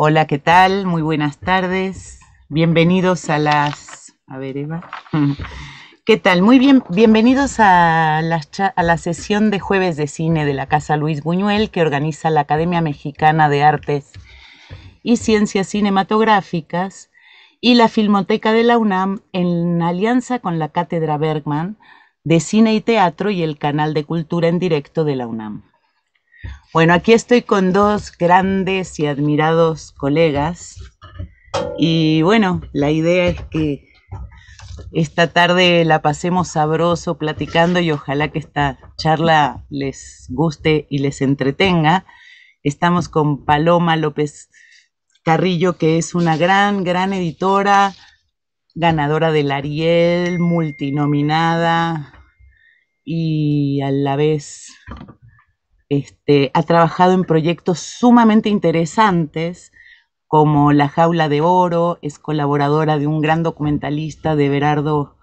Hola, ¿qué tal? Muy buenas tardes. Bienvenidos a las... A ver, Eva. ¿Qué tal? Muy bien, bienvenidos a la sesión de Jueves de Cine de la Casa Luis Buñuel, que organiza la Academia Mexicana de Artes y Ciencias Cinematográficas y la Filmoteca de la UNAM, en alianza con la Cátedra Bergman de Cine y Teatro y el Canal de Cultura en Directo de la UNAM. Bueno, aquí estoy con dos grandes y admirados colegas y bueno, la idea es que esta tarde la pasemos sabroso platicando y ojalá que esta charla les guste y les entretenga. Estamos con Paloma López Carrillo, que es una gran editora, ganadora del Ariel, multinominada y a la vez ha trabajado en proyectos sumamente interesantes como La Jaula de Oro, es colaboradora de un gran documentalista de Everardo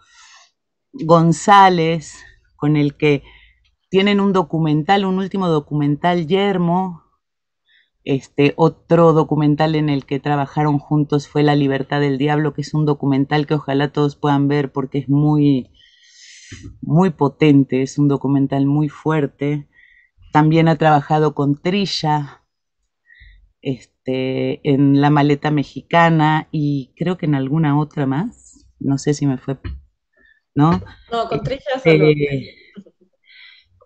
González, con el que tienen un documental, un último documental, Yermo. Otro documental en el que trabajaron juntos fue La Libertad del Diablo, que es un documental que ojalá todos puedan ver porque es muy potente, es un documental muy fuerte. También ha trabajado con Trilla, en La Maleta Mexicana y creo que en alguna otra más, no sé si me fue, ¿no? No, con Trilla solo.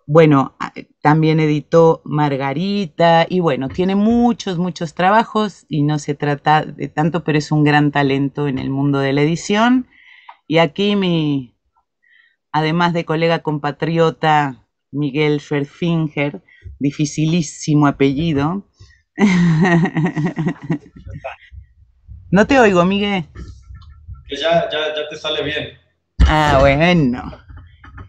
Bueno, también editó Margarita y bueno, tiene muchos trabajos y no se trata de tanto, pero es un gran talento en el mundo de la edición. Y aquí mi, además de colega compatriota, Miguel Schverdfinger, dificilísimo apellido. No te oigo, Miguel. Que ya te sale bien. Ah, bueno.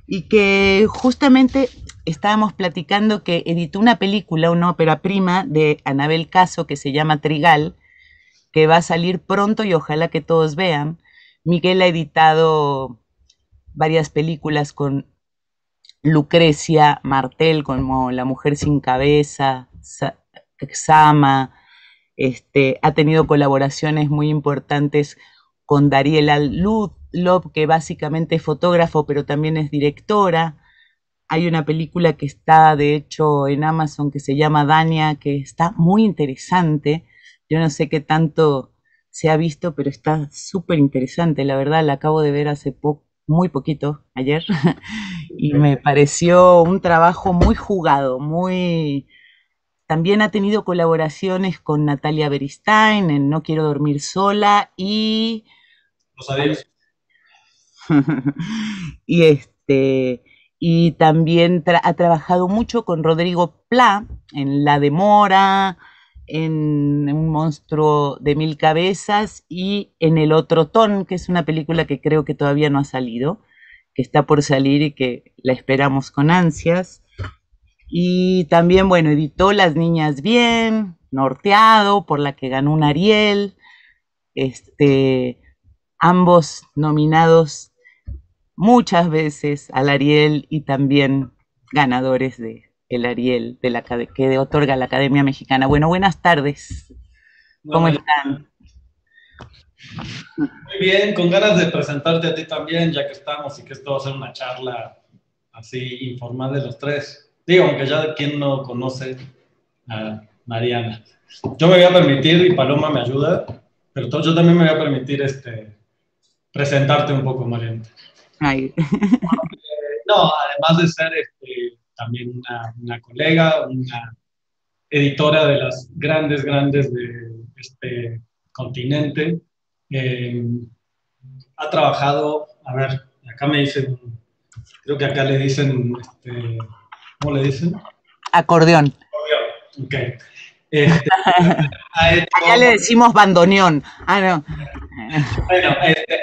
Y que justamente estábamos platicando que editó una película, una ópera prima de Anabel Caso que se llama Trigal, que va a salir pronto y ojalá que todos vean. Miguel ha editado varias películas con Lucrecia Martel, como La Mujer Sin Cabeza, Exama, ha tenido colaboraciones muy importantes con Daniela Ludlow, que básicamente es fotógrafo, pero también es directora. Hay una película que está, de hecho, en Amazon que se llama Dania, que está muy interesante. Yo no sé qué tanto se ha visto, pero está súper interesante. La verdad, la acabo de ver hace poco, muy poquito, ayer, y me pareció un trabajo muy jugado, muy... También ha tenido colaboraciones con Natalia Beristain en No Quiero Dormir Sola y... y y también ha trabajado mucho con Rodrigo Pla en La Demora, en Un monstruo de mil cabezas y en El otro ton, que es una película que creo que todavía no ha salido, que está por salir y que la esperamos con ansias. Y también, bueno, editó Las niñas bien, Norteado, por la que ganó un Ariel, ambos nominados muchas veces al Ariel y también ganadores de el Ariel de la que otorga la Academia Mexicana. Bueno, buenas tardes. ¿Cómo están? Muy bien, con ganas de presentarte a ti también, ya que estamos y que esto va a ser una charla así informal de los tres. Digo, aunque ya quien no conoce a Mariana. Yo me voy a permitir, y Paloma me ayuda, pero yo también me voy a permitir presentarte un poco, Mariana. Ay. No, además de ser también una colega, una editora de las grandes de este continente, ha trabajado, a ver, acá me dicen, creo que acá le dicen... ¿Cómo le dicen? Acordeón. Acordeón, ok. Allá le decimos bandoneón. Ah, no. Bueno,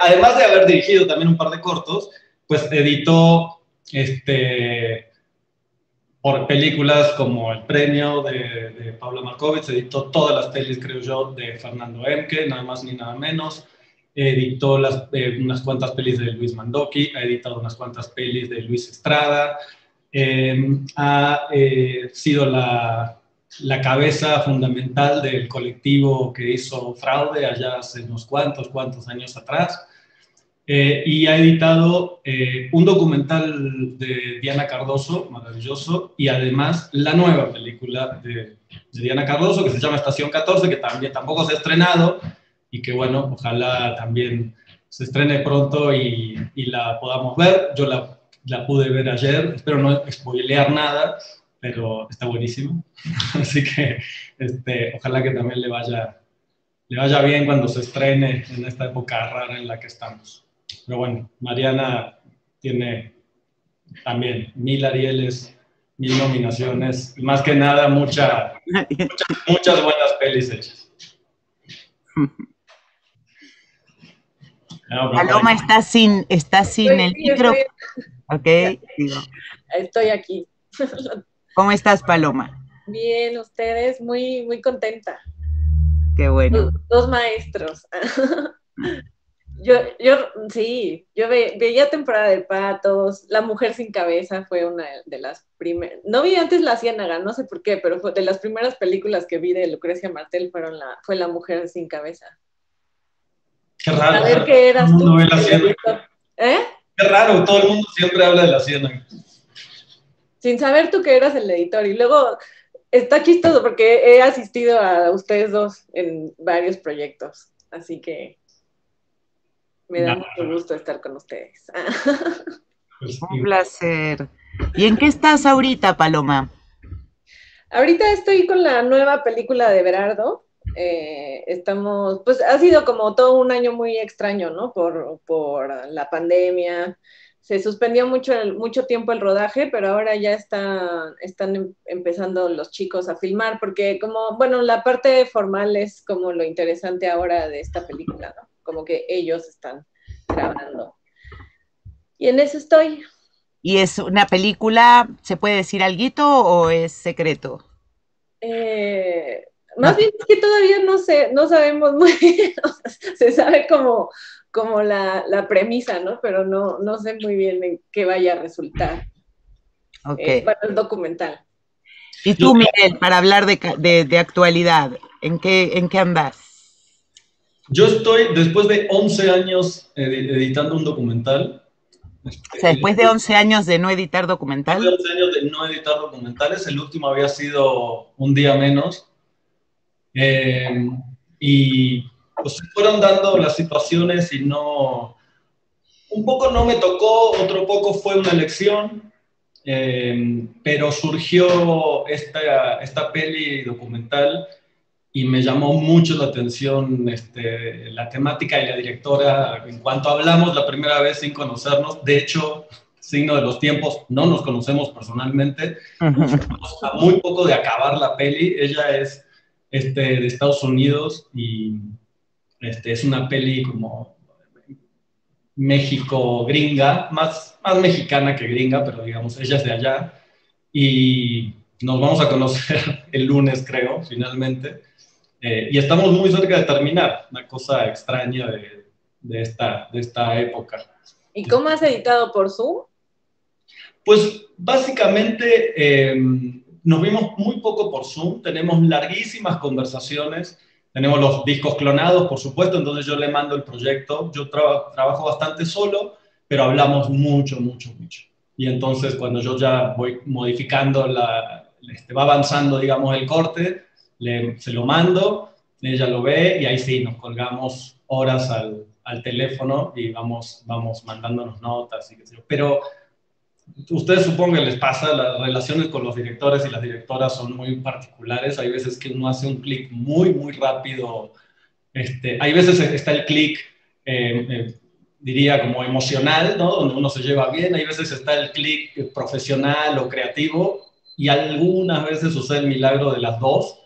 además de haber dirigido también un par de cortos, pues editó por películas como El premio de Pablo Markovich, editó todas las pelis, creo yo, de Fernando Eimbcke, nada más ni nada menos. Editó unas cuantas pelis de Luis Mandoki, ha editado unas cuantas pelis de Luis Estrada. Ha sido la la cabeza fundamental del colectivo que hizo fraude allá hace unos cuantos años atrás, y ha editado un documental de Diana Cardoso, maravilloso, y además la nueva película de Diana Cardoso, que se llama Estación 14, que también tampoco se ha estrenado, y que bueno, ojalá también se estrene pronto y la podamos ver. Yo la pude ver ayer, espero no spoilear nada, pero está buenísimo, así que ojalá que también le vaya bien cuando se estrene en esta época rara en la que estamos. Pero bueno, Mariana tiene también 1000 arieles, 1000 nominaciones, más que nada muchas buenas pelis hechas. No, Paloma está sin el micro. Okay. Estoy aquí. ¿Cómo estás, Paloma? Bien, ustedes, muy, muy contenta. Qué bueno. Dos maestros. Yo veía Temporada de Patos, La Mujer Sin Cabeza fue una de las primeras. No vi antes La Ciénaga, no sé por qué, pero fue de las primeras películas que vi de Lucrecia Martel fue La Mujer Sin Cabeza. Qué raro. A ver qué eras tú. No, La Ciénaga. ¿Eh? Qué raro, todo el mundo siempre habla de La Ciénaga. Sin saber tú que eras el editor. Y luego está chistoso porque he asistido a ustedes dos en varios proyectos. Así que me da mucho gusto estar con ustedes. Un placer. ¿Y en qué estás ahorita, Paloma? Ahorita estoy con la nueva película de Everardo. Pues ha sido como todo un año muy extraño, ¿no? Por la pandemia. Se suspendió mucho tiempo el rodaje, pero ahora ya están empezando los chicos a filmar, porque como, bueno, la parte formal es como lo interesante ahora de esta película, ¿no? Como que ellos están grabando. Y en eso estoy. ¿Y es una película, se puede decir alguito o es secreto? Más bien es que todavía no sabemos muy bien, se sabe como la premisa, ¿no? Pero no sé muy bien en qué vaya a resultar. Okay. Bueno, el documental. Y tú, Miguel, para hablar de actualidad, ¿en qué andas? Yo estoy, después de 11 años editando un documental. O sea, después de 11 años de no editar documentales. Después de 11 años de no editar documentales, el último había sido Un Día Menos. Y pues se fueron dando las situaciones y no... Un poco no me tocó, otro poco fue una elección, pero surgió esta peli documental y me llamó mucho la atención la temática y la directora. En cuanto hablamos la primera vez sin conocernos, de hecho, signo de los tiempos, no nos conocemos personalmente, a muy poco de acabar la peli. Ella es de Estados Unidos y... es una peli como México-gringa, más mexicana que gringa, pero digamos, ella es de allá. Y nos vamos a conocer el lunes, creo, finalmente. Y estamos muy cerca de terminar, una cosa extraña de esta época. ¿Y cómo has editado, por Zoom? Pues básicamente nos vimos muy poco por Zoom, tenemos larguísimas conversaciones. Tenemos los discos clonados, por supuesto, entonces yo le mando el proyecto. Yo trabajo bastante solo, pero hablamos mucho. Y entonces cuando yo ya voy modificando, va avanzando, digamos, el corte, se lo mando, ella lo ve y ahí sí, nos colgamos horas al teléfono y vamos mandándonos notas y qué sé yo. Pero ustedes supongo que les pasa, las relaciones con los directores y las directoras son muy particulares, hay veces que uno hace un clic muy rápido, hay veces está el clic, diría como emocional, ¿no? Donde uno se lleva bien, hay veces está el clic profesional o creativo, y algunas veces sucede el milagro de las dos,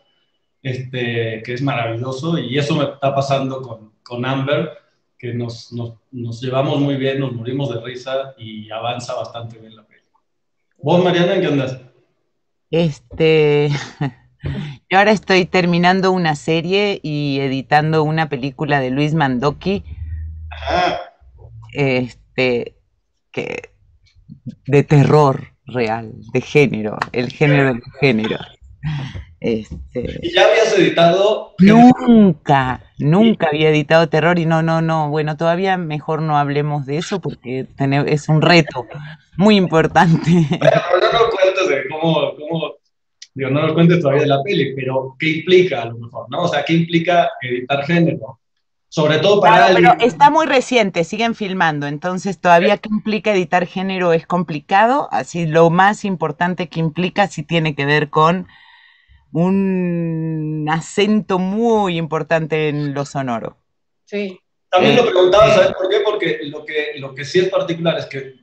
que es maravilloso, y eso me está pasando con Amber, que nos llevamos muy bien, nos morimos de risa y avanza bastante bien la película. ¿Vos, Mariana, en qué andas? Yo ahora estoy terminando una serie y editando una película de Luis Mandoki. Ajá. De terror real, de género, el género del género. ¿Y ya habías editado? Nunca había editado terror y no, bueno, todavía mejor no hablemos de eso porque es un reto muy importante. Bueno, pero no cuentes de cómo, digo, no lo cuentes todavía de la peli, pero ¿qué implica a lo mejor, no? O sea, ¿qué implica editar género? Sobre todo para... Claro, pero está muy reciente, siguen filmando, entonces todavía qué implica editar género es complicado, así lo más importante que implica sí tiene que ver con un acento muy importante en lo sonoro. Sí. También lo preguntaba, ¿sabes por qué? Porque lo que sí es particular es que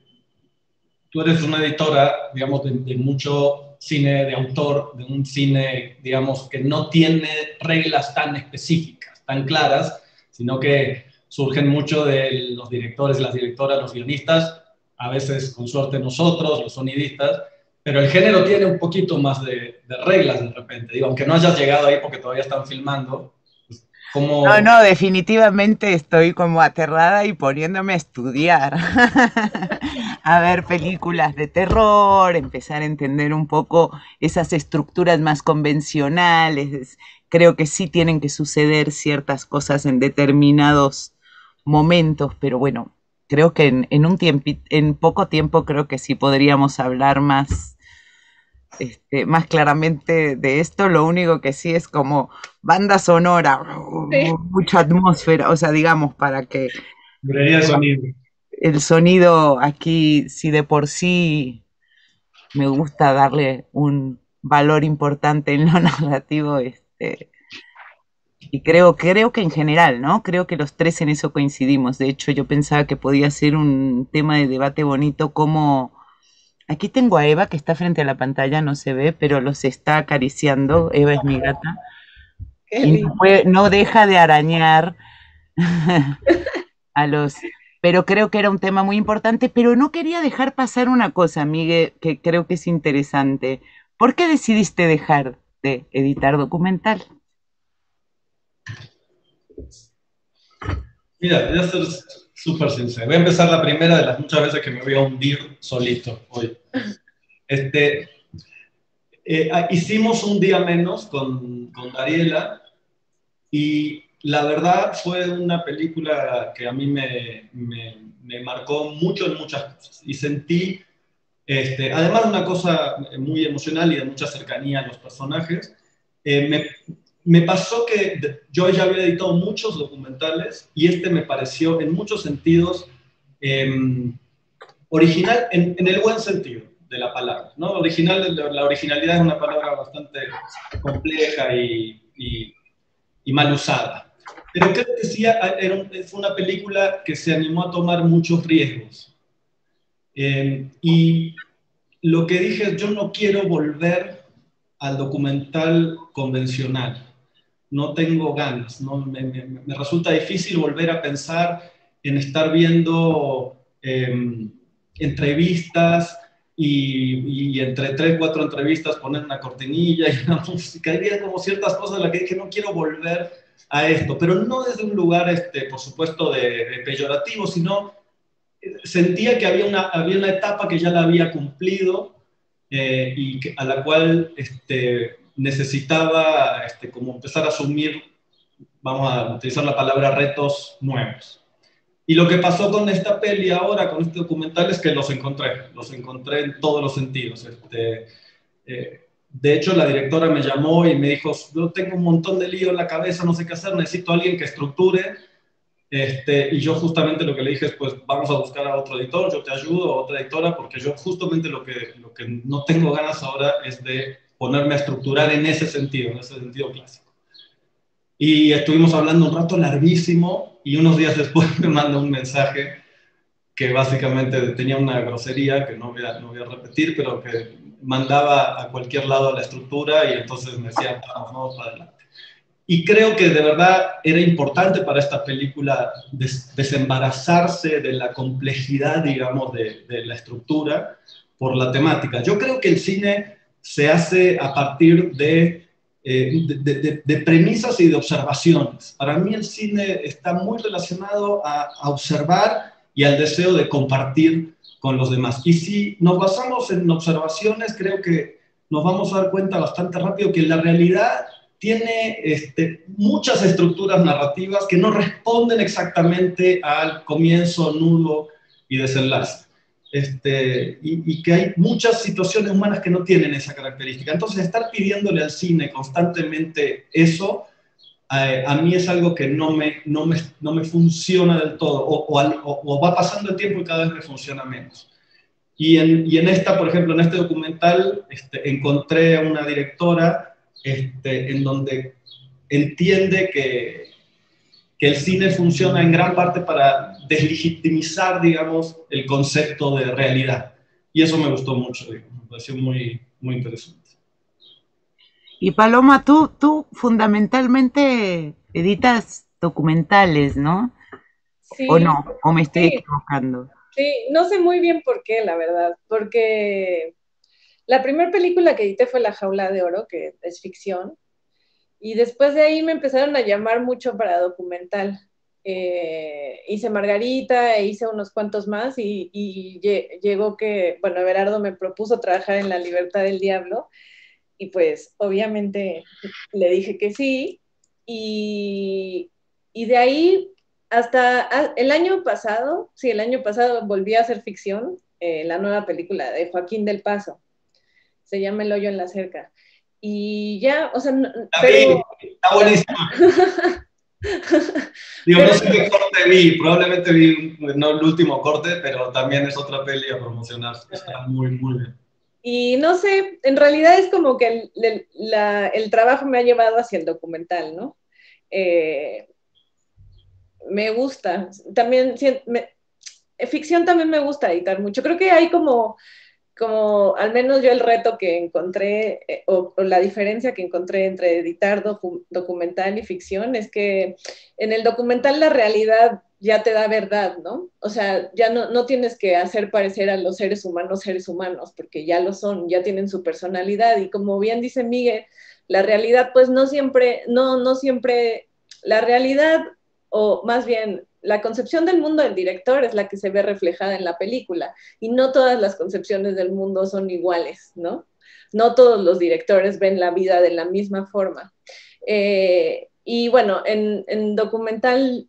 tú eres una editora, digamos, de mucho cine de autor, de un cine, digamos, que no tiene reglas tan específicas, tan claras, sino que surgen mucho de los directores, las directoras, los guionistas, a veces, con suerte, nosotros, los sonidistas, pero el género tiene un poquito más de reglas de repente. Digo, aunque no hayas llegado ahí porque todavía están filmando, pues, ¿cómo...? No, definitivamente estoy como aterrada y poniéndome a estudiar, a ver películas de terror, empezar a entender un poco esas estructuras más convencionales. Creo que sí tienen que suceder ciertas cosas en determinados momentos, pero bueno, creo que en poco tiempo creo que sí podríamos hablar más claramente de esto. Lo único que sí es como banda sonora, sí, mucha atmósfera, o sea, digamos, para que... El sonido aquí, sí, de por sí me gusta darle un valor importante en lo narrativo, y creo que en general, ¿no? Creo que los tres en eso coincidimos. De hecho, yo pensaba que podía ser un tema de debate bonito como... Aquí tengo a Eva, que está frente a la pantalla, no se ve, pero los está acariciando. Eva es mi gata. Y no deja de arañar a los... Pero creo que era un tema muy importante, pero no quería dejar pasar una cosa, Miguel, que creo que es interesante. ¿Por qué decidiste dejar de editar documental? Mira, voy a ser súper sincero. Voy a empezar la primera de las muchas veces que me voy a hundir solito hoy. Hicimos Un Día Menos con Daniela y la verdad fue una película que a mí me marcó mucho en muchas cosas. Y sentí, además una cosa muy emocional y de mucha cercanía a los personajes. Me pasó que yo ya había editado muchos documentales y este me pareció en muchos sentidos original, en el buen sentido de la palabra, ¿no? Original, la originalidad es una palabra bastante compleja y mal usada. Pero creo que sí, fue una película que se animó a tomar muchos riesgos. Y lo que dije, yo no quiero volver al documental convencional. No tengo ganas, ¿no? Me resulta difícil volver a pensar en estar viendo entrevistas y entre 3 o 4 entrevistas poner una cortinilla y una música. Hay como ciertas cosas de las que dije, no quiero volver a esto, pero no desde un lugar, por supuesto, de peyorativo, sino sentía que había una etapa que ya la había cumplido y a la cual necesitaba como empezar a asumir, vamos a utilizar la palabra, retos nuevos. Y lo que pasó con esta peli ahora, con este documental, es que los encontré en todos los sentidos. De hecho, la directora me llamó y me dijo, yo tengo un montón de lío en la cabeza, no sé qué hacer, necesito a alguien que estructure, y yo justamente lo que le dije es, pues vamos a buscar a otro editor, yo te ayudo, a otra editora, porque yo justamente lo que no tengo ganas ahora es de ponerme a estructurar en ese sentido clásico. Y estuvimos hablando un rato larguísimo, y unos días después me mandó un mensaje que básicamente tenía una grosería, que no voy a repetir, pero que mandaba a cualquier lado la estructura, y entonces me decía, vamos para adelante. Y creo que de verdad era importante para esta película desembarazarse de la complejidad, digamos, de la estructura por la temática. Yo creo que el cine se hace a partir de premisas y de observaciones. Para mí el cine está muy relacionado a observar y al deseo de compartir con los demás. Y si nos basamos en observaciones, creo que nos vamos a dar cuenta bastante rápido que la realidad tiene muchas estructuras narrativas que no responden exactamente al comienzo, nudo y desenlace. Y que hay muchas situaciones humanas que no tienen esa característica. Entonces, estar pidiéndole al cine constantemente eso, a mí es algo que no me funciona del todo, o va pasando el tiempo y cada vez me funciona menos. Y en esta, por ejemplo, en este documental, encontré a una directora en donde entiende que el cine funciona en gran parte para deslegitimizar, digamos, el concepto de realidad. Y eso me gustó mucho, digamos, me pareció muy, muy interesante. Y Paloma, tú fundamentalmente editas documentales, ¿no? Sí, ¿o no? ¿O me estoy equivocando? Sí, no sé muy bien por qué, la verdad, porque la primera película que edité fue La Jaula de Oro, que es ficción, y después de ahí me empezaron a llamar mucho para documental. Hice Margarita e hice unos cuantos más y llegó que, bueno, Everardo me propuso trabajar en La Libertad del Diablo y pues obviamente le dije que sí y de ahí hasta el año pasado, sí, el año pasado volví a hacer ficción, la nueva película de Joaquín del Paso, se llama El hoyo en la cerca y ya, o sea... No, pero, está buenísimo. Digo, no sé qué corte vi, probablemente vi no el último corte, pero también es otra peli a promocionar, está muy, muy bien. Y no sé, en realidad es como que el trabajo me ha llevado hacia el documental, ¿no? Me gusta, también, ficción también me gusta editar mucho, creo que hay como al menos yo el reto que encontré, o la diferencia que encontré entre editar documental y ficción, es que en el documental la realidad ya te da verdad, ¿no? O sea, ya no tienes que hacer parecer a los seres humanos, porque ya lo son, ya tienen su personalidad, y como bien dice Miguel, la realidad pues no siempre, la realidad, o más bien, la concepción del mundo del director es la que se ve reflejada en la película y no todas las concepciones del mundo son iguales, ¿no? No todos los directores ven la vida de la misma forma. Y bueno, en documental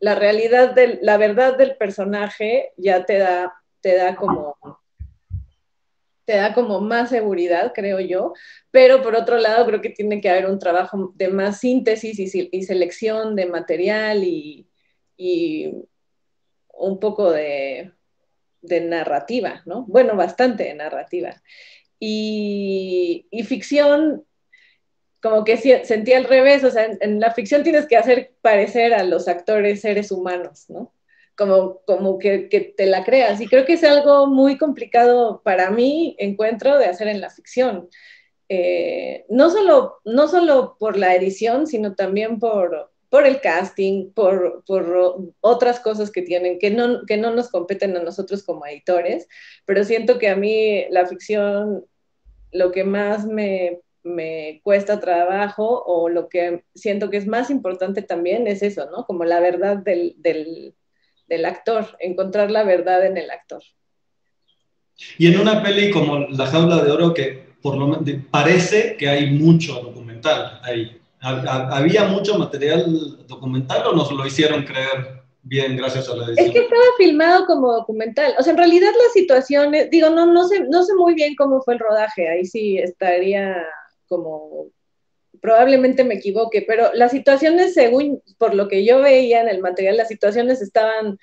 la realidad, la verdad del personaje ya te da como más seguridad, creo yo, pero por otro lado creo que tiene que haber un trabajo de más síntesis y selección de material y un poco de narrativa, ¿no? Bueno, bastante de narrativa. Y ficción, como que sentía al revés, o sea, en la ficción tienes que hacer parecer a los actores seres humanos, ¿no? Como que te la creas, y creo que es algo muy complicado para mí, encuentro, de hacer en la ficción. No solo por la edición, sino también por el casting, por otras cosas que tienen, que no nos competen a nosotros como editores, pero siento que a mí la ficción, lo que más me cuesta trabajo, o lo que siento que es más importante también, es eso, ¿no? Como la verdad del actor, encontrar la verdad en el actor. Y en una peli como La Jaula de Oro, que por lo menos parece que hay mucho documental ahí. ¿Había mucho material documental o nos lo hicieron creer bien gracias a la edición? Es que estaba filmado como documental. O sea, en realidad las situaciones... Digo, no sé muy bien cómo fue el rodaje. Ahí sí estaría como... Probablemente me equivoque, pero las situaciones, según por lo que yo veía en el material, las situaciones están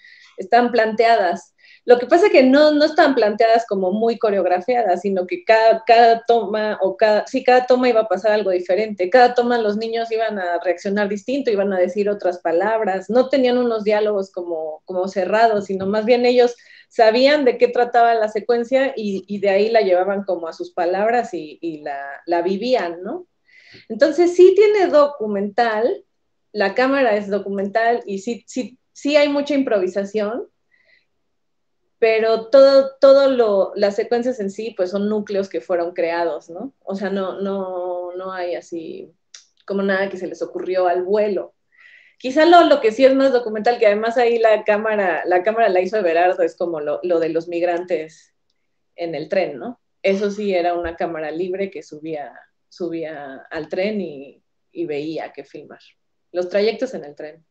planteadas. Lo que pasa es que no están planteadas como muy coreografiadas, sino que cada toma iba a pasar algo diferente. Cada toma los niños iban a reaccionar distinto, iban a decir otras palabras. No tenían unos diálogos como cerrados, sino más bien ellos sabían de qué trataba la secuencia y de ahí la llevaban como a sus palabras y la vivían, ¿no? Entonces sí tiene documental, la cámara es documental y sí hay mucha improvisación, pero las secuencias en sí pues son núcleos que fueron creados, ¿no? O sea, no hay así como nada que se les ocurrió al vuelo. Quizá lo que sí es más documental, que además ahí la cámara la hizo Everardo, es como lo de los migrantes en el tren, ¿no? Eso sí, era una cámara libre que subía al tren y veía que filmar. Los trayectos en el tren.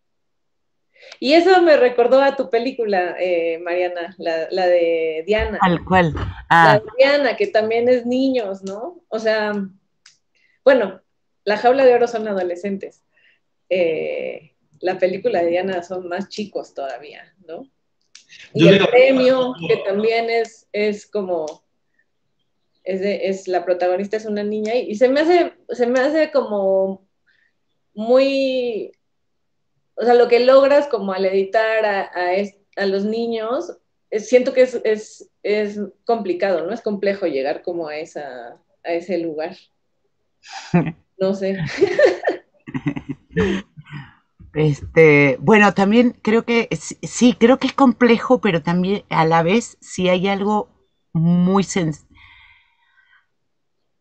Y eso me recordó a tu película, Mariana, la de Diana. ¿Al cual? Ah. La de Diana, que también es niños, ¿no? O sea, bueno, La Jaula de Oro son adolescentes. La película de Diana son más chicos todavía, ¿no? Y el premio, que también es como... la protagonista es una niña y se me hace como muy... O sea, lo que logras como al editar a los niños, siento que es complicado, ¿no? Es complejo llegar como a ese lugar. No sé. Bueno, también creo que, sí, creo que es complejo, pero también a la vez sí hay algo muy sencillo.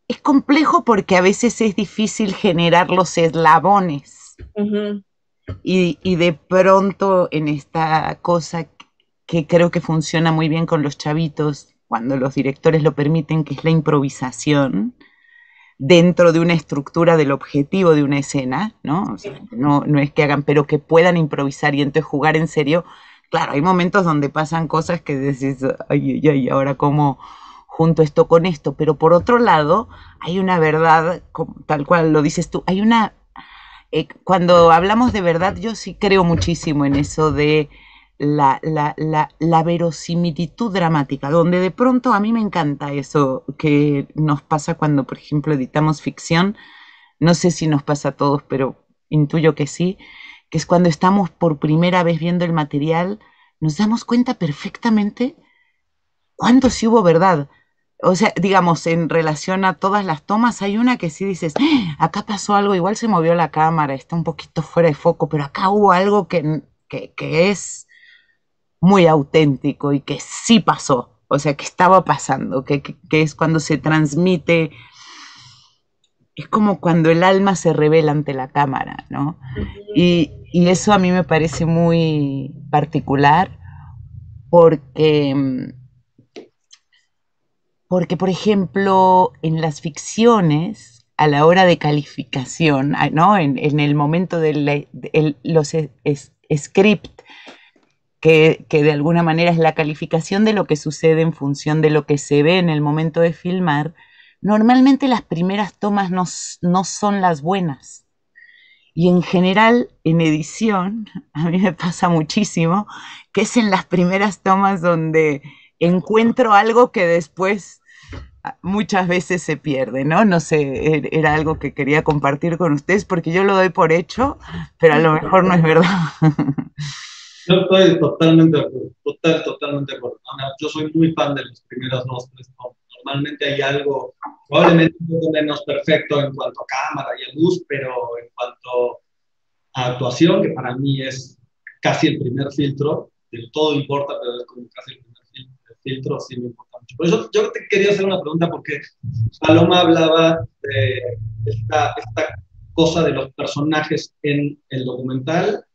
Es complejo porque a veces es difícil generar los eslabones. Uh-huh. Y de pronto en esta cosa que creo que funciona muy bien con los chavitos, cuando los directores lo permiten, que es la improvisación dentro de una estructura del objetivo de una escena, ¿no? O sea, no es que hagan, pero que puedan improvisar y entonces jugar en serio. Claro, hay momentos donde pasan cosas que decís, ay, ay, ay, ahora cómo junto esto con esto. Pero por otro lado, hay una verdad, tal cual lo dices tú, hay una... cuando hablamos de verdad, yo sí creo muchísimo en eso de la verosimilitud dramática, donde de pronto a mí me encanta eso que nos pasa cuando, por ejemplo, editamos ficción. No sé si nos pasa a todos, pero intuyo que sí, que es cuando estamos por primera vez viendo el material, nos damos cuenta perfectamente cuándo sí hubo verdad. O sea, digamos, en relación a todas las tomas, hay una que sí dices, acá pasó algo, igual se movió la cámara, está un poquito fuera de foco, pero acá hubo algo que es muy auténtico y que sí pasó, o sea, que estaba pasando, que es cuando se transmite, es como cuando el alma se revela ante la cámara, ¿no? Y eso a mí me parece muy particular porque, por ejemplo, en las ficciones, a la hora de calificación, ¿no? En el momento de los script, que de alguna manera es la calificación de lo que sucede en función de lo que se ve en el momento de filmar, normalmente las primeras tomas no son las buenas. Y en general, en edición, a mí me pasa muchísimo, que es en las primeras tomas donde encuentro algo que después... muchas veces se pierde, ¿no? No sé, era algo que quería compartir con ustedes porque yo lo doy por hecho, pero a lo mejor no es verdad. Yo estoy totalmente de acuerdo, totalmente de acuerdo. Yo soy muy fan de las primeras dos, tres tomas. Normalmente hay algo, probablemente un poco menos perfecto en cuanto a cámara y a luz, pero en cuanto a actuación, que para mí es casi el primer filtro, del todo importa, pero es como casi el primer filtro, sí me importa mucho. Por eso yo te quería hacer una pregunta porque Paloma hablaba de esta cosa de los personajes en el documental,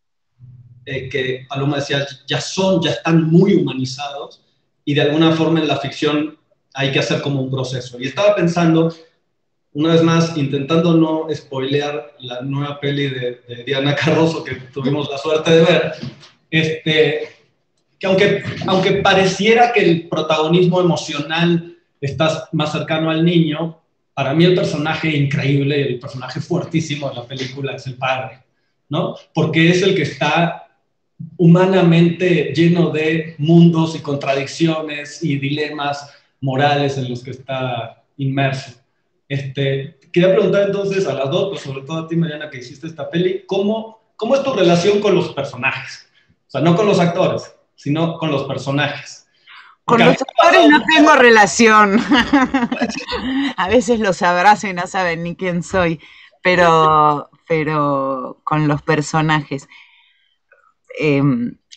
que Paloma decía, ya están muy humanizados y de alguna forma en la ficción hay que hacer como un proceso. Y estaba pensando, una vez más, intentando no spoilear la nueva peli de Diana Cardoso que tuvimos la suerte de ver, que aunque pareciera que el protagonismo emocional está más cercano al niño, para mí el personaje increíble, el personaje fuertísimo de la película es el padre, ¿no? Porque es el que está humanamente lleno de mundos y contradicciones y dilemas morales en los que está inmerso. Quería preguntar entonces a las dos, pues sobre todo a ti, Mariana, que hiciste esta peli, ¿cómo es tu relación con los personajes? O sea, no con los actores, sino con los personajes. Porque con los actores no tengo relación. A veces los abrazo y no saben ni quién soy, pero con los personajes.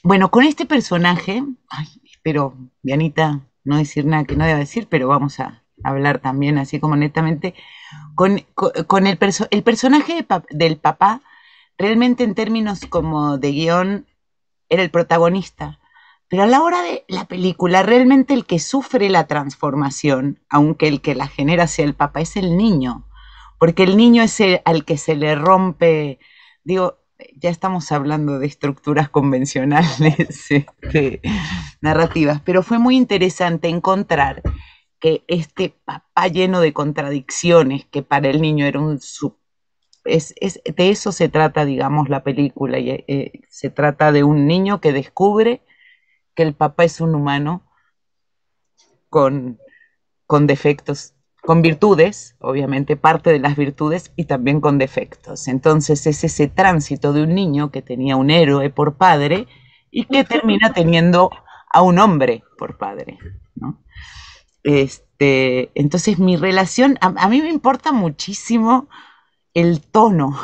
Bueno, con este personaje, ay, espero, Dianita, no decir nada que no deba decir, pero vamos a hablar también así como netamente. Con el personaje del papá, realmente en términos como de guión, era el protagonista. Pero a la hora de la película, realmente el que sufre la transformación, aunque el que la genera sea el papá, es el niño. Porque el niño es el, al que se le rompe, digo, ya estamos hablando de estructuras convencionales narrativas, pero fue muy interesante encontrar que este papá lleno de contradicciones, que para el niño era un... de eso se trata, digamos, la película. Y, se trata de un niño que descubre que el papá es un humano con defectos, con virtudes, obviamente parte de las virtudes, y también con defectos. Entonces es ese tránsito de un niño que tenía un héroe por padre y que termina teniendo a un hombre por padre, ¿no? Entonces mi relación, a mí me importa muchísimo el tono.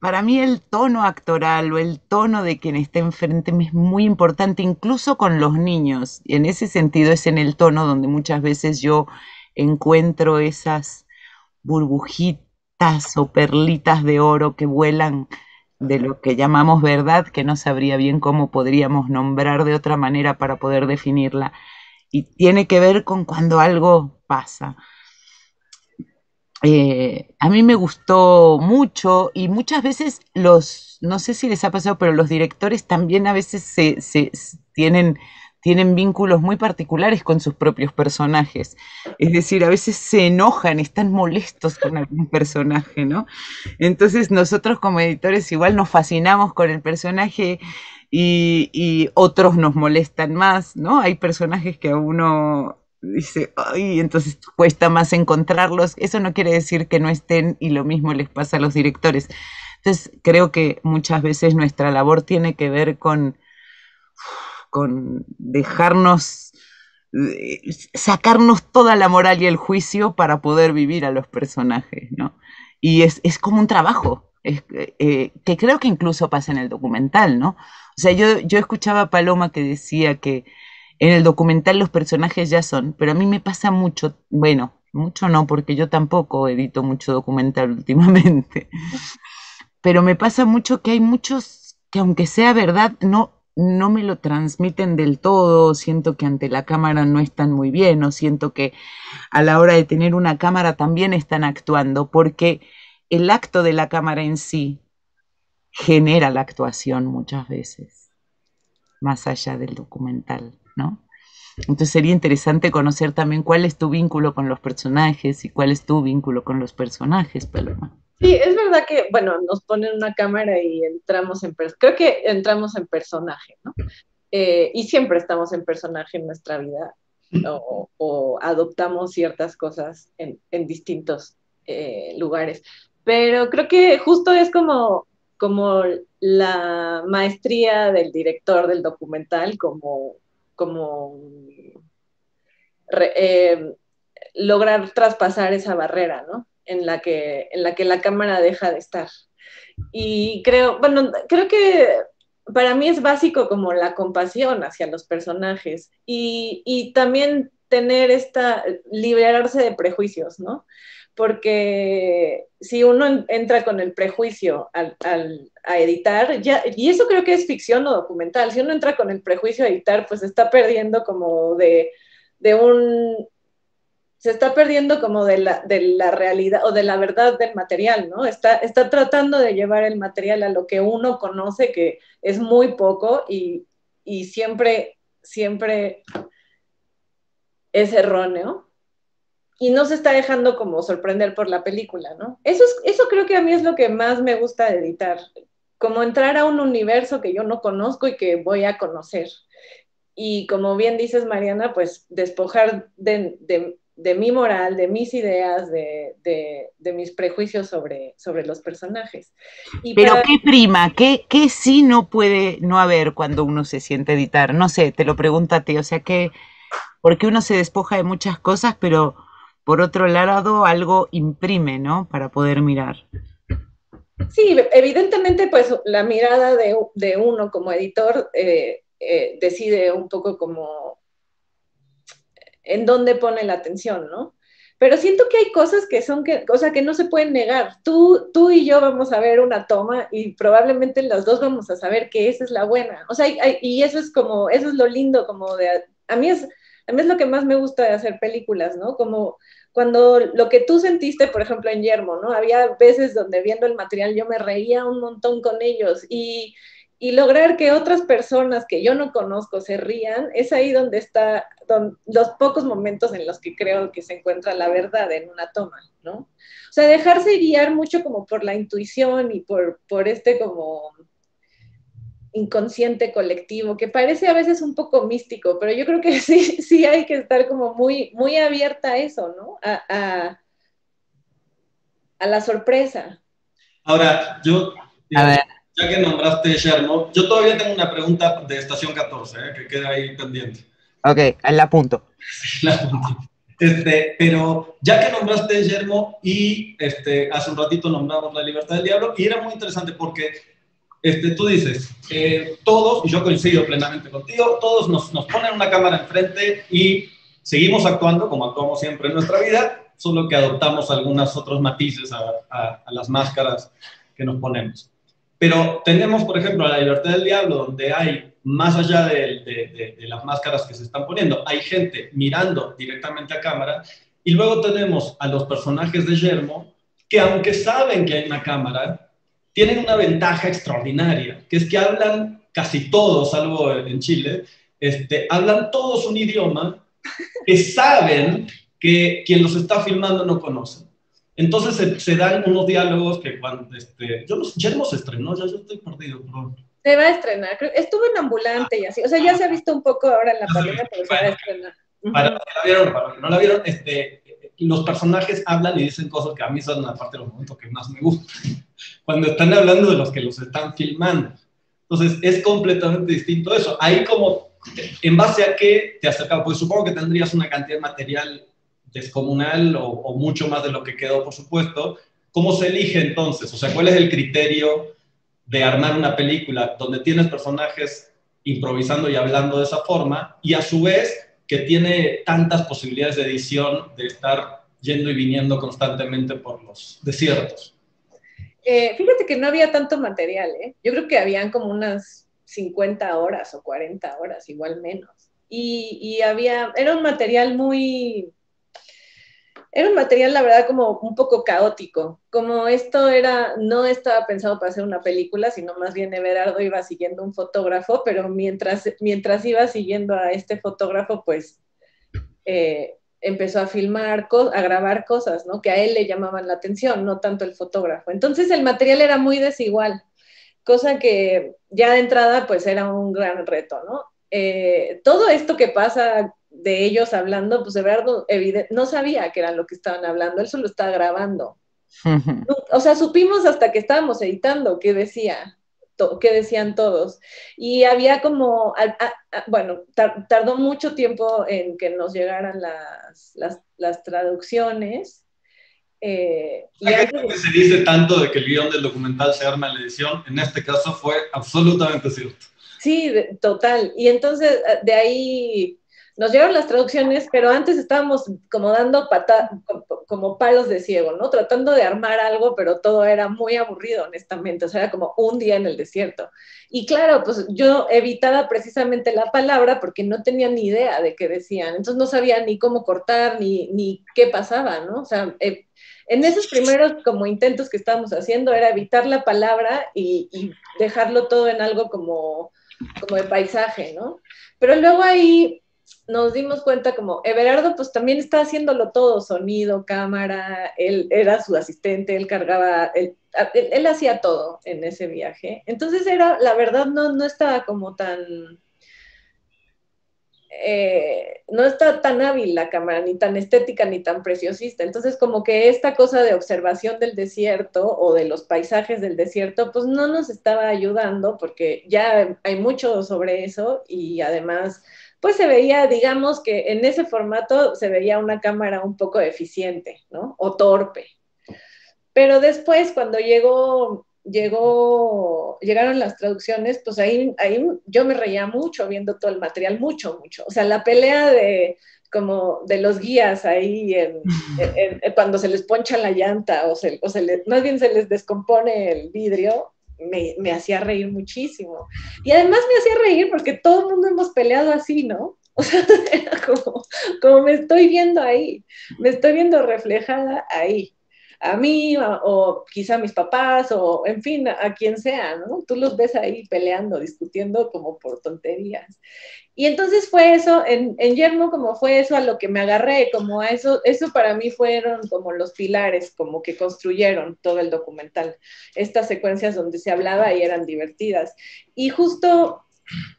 Para mí el tono actoral o el tono de quien está enfrente me es muy importante, incluso con los niños. Y en ese sentido es en el tono donde muchas veces yo encuentro esas burbujitas o perlitas de oro que vuelan de lo que llamamos verdad, que no sabría bien cómo podríamos nombrar de otra manera para poder definirla. Y tiene que ver con cuando algo pasa. A mí me gustó mucho, y muchas veces los, no sé si les ha pasado, pero los directores también a veces tienen vínculos muy particulares con sus propios personajes. Es decir, a veces se enojan, están molestos con algún personaje, ¿no? Entonces nosotros como editores igual nos fascinamos con el personaje y otros nos molestan más, ¿no? Hay personajes que a uno dice, ay, entonces cuesta más encontrarlos. Eso no quiere decir que no estén, y lo mismo les pasa a los directores. Entonces creo que muchas veces nuestra labor tiene que ver con dejarnos, sacarnos toda la moral y el juicio para poder vivir a los personajes, ¿no? Y es como un trabajo, que creo que incluso pasa en el documental, ¿no? O sea, yo escuchaba a Paloma que decía que en el documental los personajes ya son, pero a mí me pasa mucho, bueno, mucho no, porque yo tampoco edito mucho documental últimamente, pero me pasa mucho que hay muchos que aunque sea verdad, no me lo transmiten del todo. Siento que ante la cámara no están muy bien, o siento que a la hora de tener una cámara también están actuando, porque el acto de la cámara en sí genera la actuación muchas veces, más allá del documental, ¿no? Entonces sería interesante conocer también cuál es tu vínculo con los personajes y cuál es tu vínculo con los personajes, Paloma. Sí, es verdad que, bueno, nos ponen una cámara y entramos en... Creo que entramos en personaje, ¿no? Y siempre estamos en personaje en nuestra vida, o adoptamos ciertas cosas en distintos lugares. Pero creo que justo es como la maestría del director del documental, como lograr traspasar esa barrera, ¿no? En la que la cámara deja de estar. Y creo que para mí es básico como la compasión hacia los personajes y también tener liberarse de prejuicios, ¿no? Porque si uno entra con el prejuicio a editar, y eso creo que es ficción o documental, si uno entra con el prejuicio a editar, pues está perdiendo como se está perdiendo como de la realidad o de la verdad del material, ¿no? Está tratando de llevar el material a lo que uno conoce, que es muy poco y siempre es erróneo. Y no se está dejando como sorprender por la película, ¿no? Eso creo que a mí es lo que más me gusta editar, como entrar a un universo que yo no conozco y que voy a conocer. Y como bien dices, Mariana, pues despojar de mi moral, de mis ideas, de mis prejuicios sobre los personajes. Pero ¿qué prima? ¿Qué sí no puede no haber cuando uno se siente a editar? No sé, te lo pregunto a ti, o sea, porque uno se despoja de muchas cosas, pero por otro lado algo imprime, ¿no? Para poder mirar. Sí, evidentemente pues la mirada de uno como editor decide un poco como en dónde pone la atención, ¿no? Pero siento que hay cosas que son, que no se pueden negar. Tú y yo vamos a ver una toma y probablemente las dos vamos a saber que esa es la buena. O sea, y eso es como, eso es lo lindo, como de, a mí es lo que más me gusta de hacer películas, ¿no? Como cuando lo que tú sentiste, por ejemplo, en Yermo, ¿no? Había veces donde viendo el material yo me reía un montón con ellos y lograr que otras personas que yo no conozco se rían, es ahí donde está los pocos momentos en los que creo que se encuentra la verdad en una toma, ¿no? O sea, dejarse guiar mucho como por la intuición y por este como inconsciente colectivo, que parece a veces un poco místico, pero yo creo que sí hay que estar como muy abierta a eso, ¿no? A la sorpresa. Ahora, a ver. Ya que nombraste Yermo, yo todavía tengo una pregunta de Estación 14, que queda ahí pendiente. Ok, la apunto. Pero ya que nombraste Yermo y hace un ratito nombramos La Libertad del Diablo, y era muy interesante porque tú dices, todos, y yo coincido plenamente contigo, todos nos ponen una cámara enfrente y seguimos actuando como actuamos siempre en nuestra vida, solo que adoptamos algunos otros matices a las máscaras que nos ponemos. Pero tenemos, por ejemplo, La Libertad del Diablo, donde hay, más allá de las máscaras que se están poniendo, hay gente mirando directamente a cámara, y luego tenemos a los personajes de Yermo, que aunque saben que hay una cámara, tienen una ventaja extraordinaria, que es que hablan casi todos, salvo en Chile, hablan todos un idioma que saben que quien los está filmando no conoce. Entonces se dan unos diálogos que cuando, Yermo se estrenó, ya yo estoy perdido, perdón. Se va a estrenar, estuvo en Ambulante y así, o sea, ya se ha visto un poco ahora en la pandemia, pero se va a estrenar. Para los que la vieron, para los que no la vieron, los personajes hablan y dicen cosas que a mí son aparte de los momentos que más me gustan, cuando están hablando de los que los están filmando. Entonces, es completamente distinto eso. Ahí como, ¿en base a qué te acercaba? Pues supongo que tendrías una cantidad de material descomunal o mucho más de lo que quedó, por supuesto. ¿Cómo se elige entonces? O sea, ¿cuál es el criterio de armar una película donde tienes personajes improvisando y hablando de esa forma y a su vez que tiene tantas posibilidades de edición de estar yendo y viniendo constantemente por los desiertos? Fíjate que no había tanto material, ¿eh? Yo creo que habían como unas 50 horas o 40 horas, igual menos. Y era un material muy... Era un material, la verdad, como un poco caótico. Como esto no estaba pensado para hacer una película, sino más bien Everardo iba siguiendo un fotógrafo, pero mientras iba siguiendo a este fotógrafo, pues empezó a filmar, a grabar cosas, ¿no? Que a él le llamaban la atención, no tanto el fotógrafo. Entonces el material era muy desigual, cosa que ya de entrada pues era un gran reto, ¿no? Todo esto que pasa... de ellos hablando, pues Everardo no sabía qué era lo que estaban hablando, él solo estaba grabando. O sea, supimos hasta que estábamos editando qué decían todos. Y había como, bueno, tardó mucho tiempo en que nos llegaran las traducciones. Que se dice tanto de que el guión del documental se arma en la edición, en este caso fue absolutamente cierto. Sí, total. Y entonces de ahí... Nos llegaron las traducciones, pero antes estábamos como dando como palos de ciego, ¿no? Tratando de armar algo, pero todo era muy aburrido, honestamente. O sea, era como un día en el desierto. Y claro, pues yo evitaba precisamente la palabra porque no tenía ni idea de qué decían. Entonces no sabía ni cómo cortar, ni qué pasaba, ¿no? O sea, en esos primeros como intentos que estábamos haciendo era evitar la palabra y dejarlo todo en algo como de paisaje, ¿no? Pero luego ahí... nos dimos cuenta como Everardo pues también está haciéndolo todo, sonido, cámara, él era su asistente, él cargaba, él hacía todo en ese viaje. Entonces era, la verdad, no estaba como tan, no estaba tan hábil la cámara, ni tan estética, ni tan preciosista. Entonces como que esta cosa de observación del desierto o de los paisajes del desierto pues no nos estaba ayudando porque ya hay mucho sobre eso y además... pues se veía, digamos que en ese formato se veía una cámara un poco deficiente, ¿no? O torpe. Pero después, cuando llegaron las traducciones, pues ahí yo me reía mucho viendo todo el material, mucho. O sea, la pelea de como de los guías ahí cuando se les poncha la llanta más bien se les descompone el vidrio, me hacía reír muchísimo. Y además me hacía reír porque todo el mundo hemos peleado así, ¿no? O sea, era como me estoy viendo ahí, me estoy viendo reflejada ahí. A mí, o quizá a mis papás, o en fin, a quien sea, ¿no? Tú los ves ahí peleando, discutiendo como por tonterías. Y entonces fue eso, en Yermo como fue eso a lo que me agarré, como a eso para mí fueron como los pilares, como que construyeron todo el documental. Estas secuencias donde se hablaba y eran divertidas. Y justo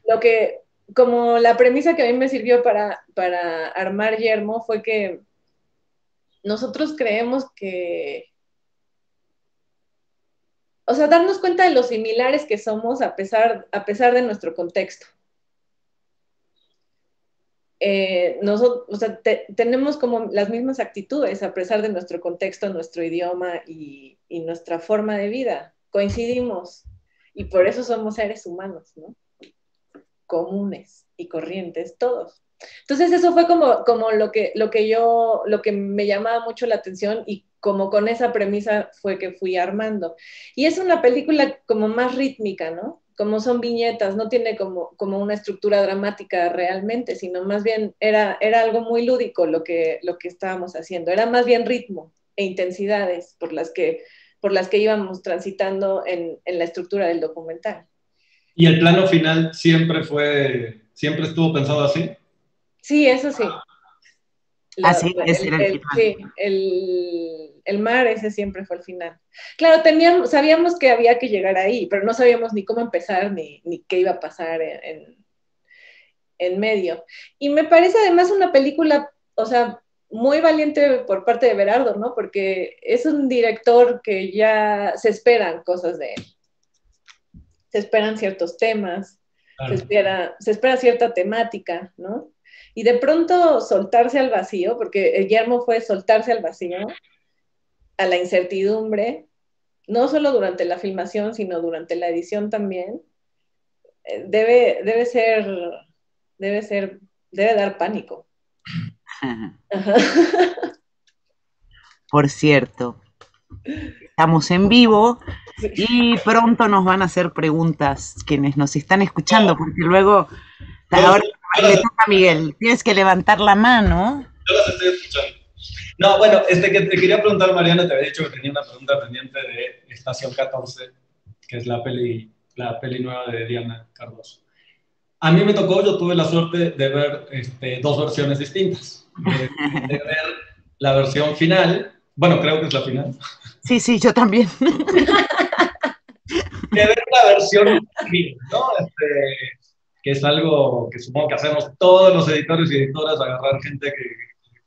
lo que, como la premisa que a mí me sirvió para armar Yermo fue que nosotros creemos que, o sea, darnos cuenta de lo similares que somos a pesar de nuestro contexto. Nosotros, o sea, tenemos como las mismas actitudes a pesar de nuestro contexto, nuestro idioma y nuestra forma de vida. Coincidimos y por eso somos seres humanos, ¿no? Comunes y corrientes todos. Entonces eso fue como lo que me llamaba mucho la atención y como con esa premisa fue que fui armando. Y es una película como más rítmica, ¿no? Como son viñetas, no tiene como una estructura dramática realmente, sino más bien era algo muy lúdico lo que estábamos haciendo. Era más bien ritmo e intensidades por las que íbamos transitando en la estructura del documental. ¿Y el plano final siempre estuvo pensado así? Sí, eso sí. Así es, era el final. Sí, el mar ese siempre fue el final. Claro, sabíamos que había que llegar ahí, pero no sabíamos ni cómo empezar, ni qué iba a pasar en medio. Y me parece además una película, o sea, muy valiente por parte de Everardo, ¿no? Porque es un director que ya se esperan cosas de él. Se esperan ciertos temas, claro. se espera cierta temática, ¿no? Y de pronto soltarse al vacío, porque el Yermo fue soltarse al vacío, a la incertidumbre, no solo durante la filmación, sino durante la edición también, debe dar pánico. Ajá. Ajá. Por cierto, estamos en vivo y pronto nos van a hacer preguntas quienes nos están escuchando, porque luego... Ahora le toca a Miguel, tienes que levantar la mano. Yo las estoy escuchando. No, bueno, que te quería preguntar, Mariana, te había dicho que tenía una pregunta pendiente de Estación 14, que es la peli nueva de Diana Cardoso. A mí me tocó, yo tuve la suerte de ver dos versiones distintas. De ver la versión final, bueno, creo que es la final. Sí, sí, yo también. De ver la versión final, ¿no? Que es algo que supongo que hacemos todos los editores y editoras, agarrar gente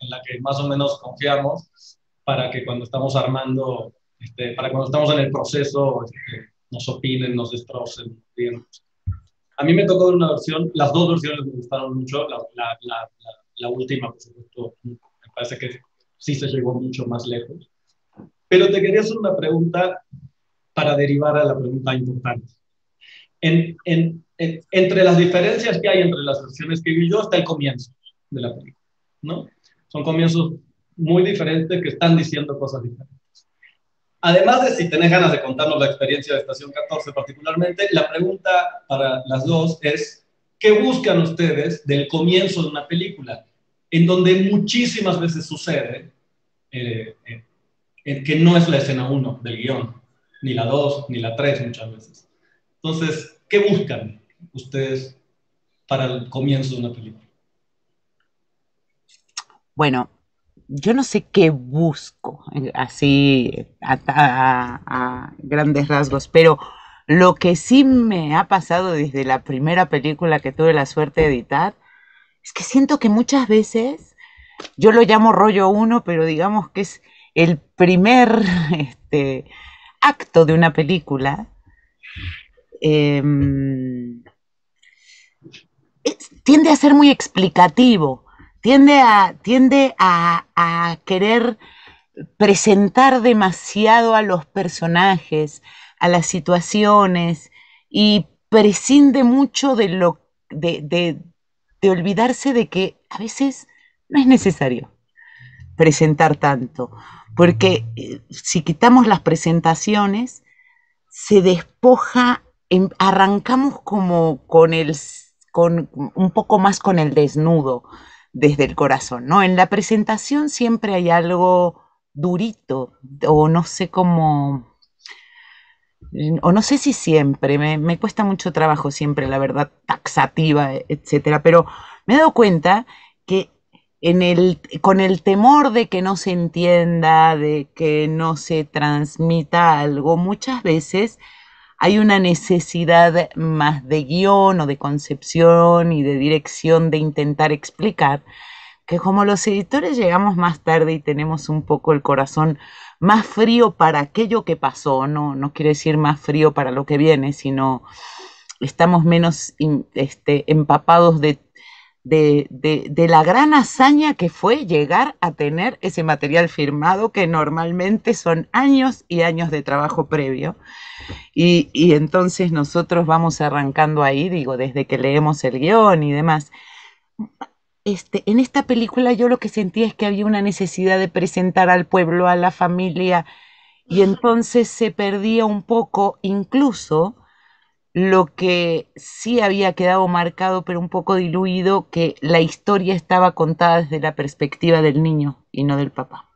en la que más o menos confiamos para que cuando estamos armando, para cuando estamos en el proceso, nos opinen, nos destrocen, digamos. A mí me tocó ver una versión, las dos versiones me gustaron mucho, la última, por supuesto, me parece que sí se llegó mucho más lejos. Pero te quería hacer una pregunta para derivar a la pregunta importante. Entre las diferencias que hay entre las versiones que vi yo está el comienzo de la película, ¿no? Son comienzos muy diferentes que están diciendo cosas diferentes. Además de si tenés ganas de contarnos la experiencia de Estación 14 particularmente, la pregunta para las dos es, ¿qué buscan ustedes del comienzo de una película? En donde muchísimas veces sucede que no es la escena 1 del guión, ni la 2, ni la 3 muchas veces. Entonces, ¿qué buscan ustedes para el comienzo de una película? Bueno, yo no sé qué busco, así a grandes rasgos, pero lo que sí me ha pasado desde la primera película que tuve la suerte de editar, es que siento que muchas veces, yo lo llamo rollo 1, pero digamos que es el primer acto de una película. Tiende a ser muy explicativo, tiende a querer presentar demasiado a los personajes, a las situaciones, y prescinde mucho de olvidarse de que a veces No es necesario presentar tanto, porque si quitamos las presentaciones, se despoja, arrancamos como con un poco más con el desnudo desde el corazón, ¿no? En la presentación siempre hay algo durito, o no sé cómo, o no sé si siempre, me cuesta mucho trabajo siempre, la verdad, taxativa, etcétera, pero me he dado cuenta que con el temor de que no se entienda, de que no se transmita algo, muchas veces hay una necesidad más de guión o de concepción y de dirección, de intentar explicar, que como los editores llegamos más tarde y tenemos un poco el corazón más frío para aquello que pasó, no quiero decir más frío para lo que viene, sino estamos menos empapados de la gran hazaña que fue llegar a tener ese material firmado, que normalmente son años y años de trabajo previo, y entonces nosotros vamos arrancando ahí, digo, desde que leemos el guión y demás. En esta película yo lo que sentía es que había una necesidad de presentar al pueblo, a la familia, y entonces se perdía un poco incluso lo que sí había quedado marcado, pero un poco diluido, que la historia estaba contada desde la perspectiva del niño y no del papá.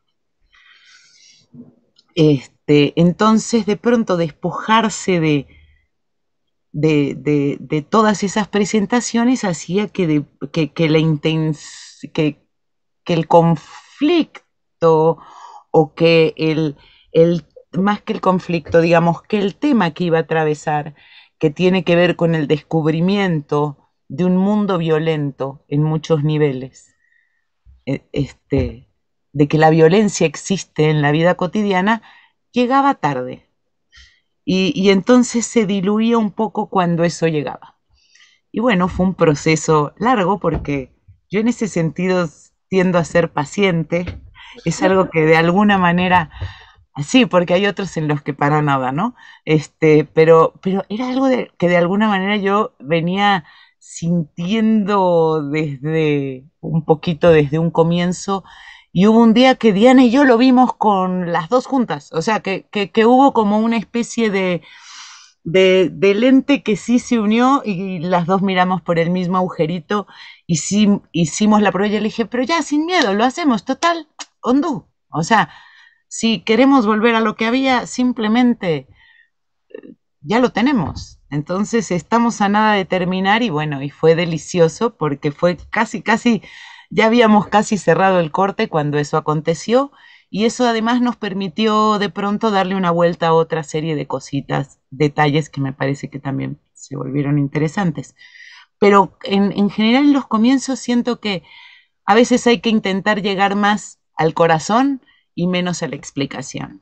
Entonces, de pronto, despojarse de todas esas presentaciones hacía que el conflicto, o que más que el conflicto, digamos, que el tema que iba a atravesar, que tiene que ver con el descubrimiento de un mundo violento en muchos niveles, de que la violencia existe en la vida cotidiana, llegaba tarde. Y entonces se diluía un poco cuando eso llegaba. Y bueno, fue un proceso largo, porque yo en ese sentido tiendo a ser paciente. Es algo que de alguna manera... Sí, porque hay otros en los que para nada, ¿no? Pero era algo que de alguna manera yo venía sintiendo desde un comienzo, y hubo un día que Diana y yo lo vimos con las dos juntas, o sea, que hubo como una especie de lente que sí se unió, y las dos miramos por el mismo agujerito, y sí hicimos la prueba. Y le dije, pero ya, sin miedo, lo hacemos, total, ondú, o sea... Si queremos volver a lo que había, simplemente ya lo tenemos. Entonces estamos a nada de terminar, y bueno, y fue delicioso, porque fue casi, ya habíamos casi cerrado el corte cuando eso aconteció, y eso además nos permitió de pronto darle una vuelta a otra serie de cositas, detalles que me parece que también se volvieron interesantes. Pero en general, en los comienzos siento que a veces hay que intentar llegar más al corazón y menos a la explicación.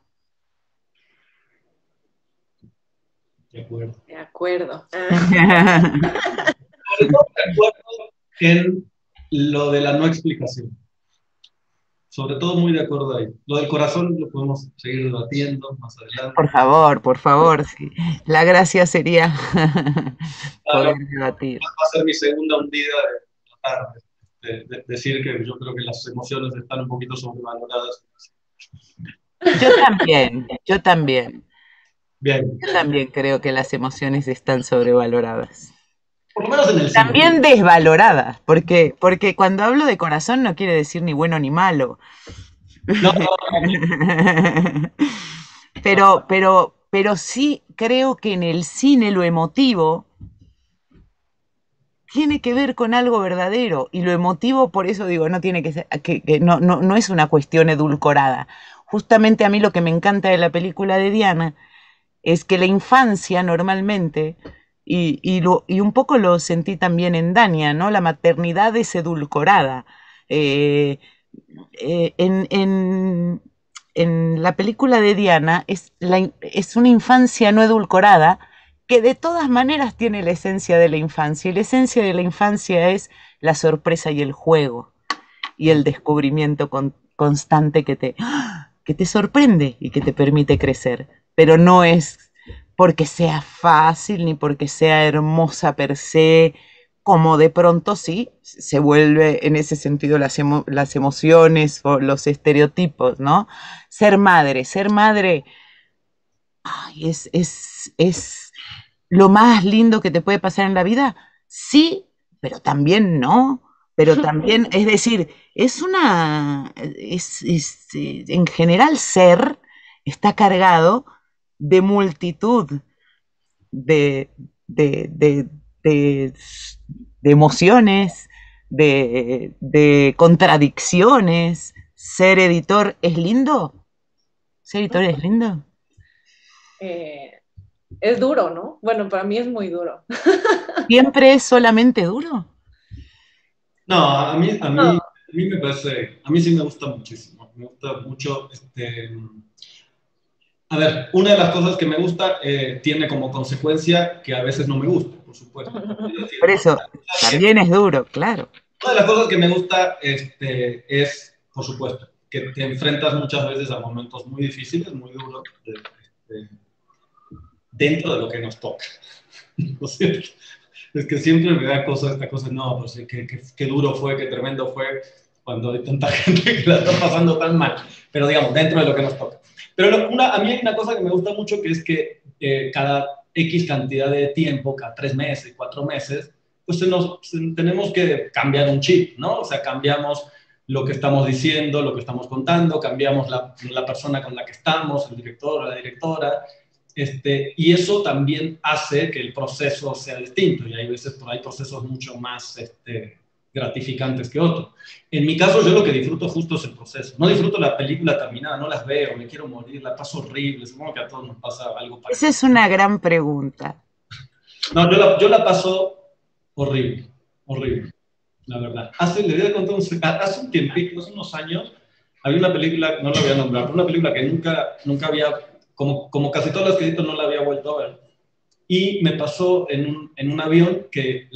De acuerdo. De acuerdo. De acuerdo en lo de la no explicación. Sobre todo muy de acuerdo ahí. Lo del corazón lo podemos seguir debatiendo más adelante. Por favor, sí. La gracia sería poder debatir. Va a ser mi segunda hundida de la tarde. Decir que yo creo que las emociones están un poquito sobrevaloradas. Yo también. Bien. Yo también creo que las emociones están sobrevaloradas. Por lo menos en el cine. También desvaloradas, porque cuando hablo de corazón no quiere decir ni bueno ni malo. No. Pero sí creo que en el cine lo emotivo tiene que ver con algo verdadero, y lo emotivo, por eso digo, no tiene que ser, no es una cuestión edulcorada. Justamente a mí lo que me encanta de la película de Diana es que la infancia normalmente, y un poco lo sentí también en Dania, ¿no? La maternidad es edulcorada. En la película de Diana es una infancia no edulcorada, que de todas maneras tiene la esencia de la infancia, y la esencia de la infancia es la sorpresa y el juego, y el descubrimiento constante que te sorprende y que te permite crecer, pero no es porque sea fácil, ni porque sea hermosa per se, como de pronto sí, se vuelve en ese sentido las emociones o los estereotipos, ¿no? Ser madre ay, es lo más lindo que te puede pasar en la vida, sí, pero también no, pero también, es decir, en general ser está cargado de multitud de emociones, de contradicciones. ¿Ser editor es lindo? ¿Ser editor es lindo? Es duro, ¿no? Bueno, para mí es muy duro. ¿Siempre es solamente duro? No, a mí me parece... A mí sí me gusta muchísimo. Me gusta mucho... A ver, una de las cosas que me gusta tiene como consecuencia que a veces no me gusta, por supuesto. Es decir, por eso, también es duro, claro. Una de las cosas que me gusta es, por supuesto, que te enfrentas muchas veces a momentos muy difíciles, muy duros, dentro de lo que nos toca. ¿No es cierto? Es que siempre me da esta cosa, no, pues qué duro fue, qué tremendo fue, cuando hay tanta gente que la está pasando tan mal. Pero digamos, dentro de lo que nos toca. Pero a mí hay una cosa que me gusta mucho, que es que cada X cantidad de tiempo, cada 3 meses, 4 meses, pues tenemos que cambiar un chip, ¿no? O sea, cambiamos lo que estamos diciendo, lo que estamos contando, cambiamos la persona con la que estamos, el director o la directora, y eso también hace que el proceso sea distinto, y hay veces por ahí procesos mucho más gratificantes que otros. En mi caso, yo lo que disfruto justo es el proceso. No disfruto la película terminada, no las veo, me quiero morir, la paso horrible, supongo que a todos nos pasa algo parecido. Esa es una gran pregunta. No, yo la paso horrible, horrible, la verdad. Le voy a contar hace un tiempito, hace unos años, había una película, no la voy a nombrar, pero una película que nunca había, como casi todas las que he visto, no la había vuelto a ver. Y me pasó en un avión que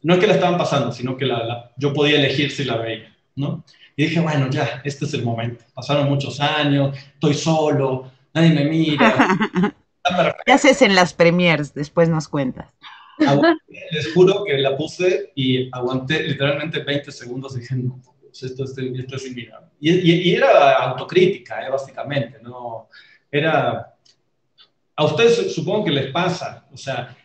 no es que la estaban pasando, sino que yo podía elegir si la veía, ¿no? Y dije, bueno, ya, este es el momento. Pasaron muchos años, estoy solo, nadie me mira. ¿Qué haces en las premiers? Después nos cuentas. Les juro que la puse y aguanté literalmente 20 segundos y dije, no, esto es inmirable. Y era autocrítica, básicamente, ¿no? Era... A ustedes supongo que les pasa, o sea...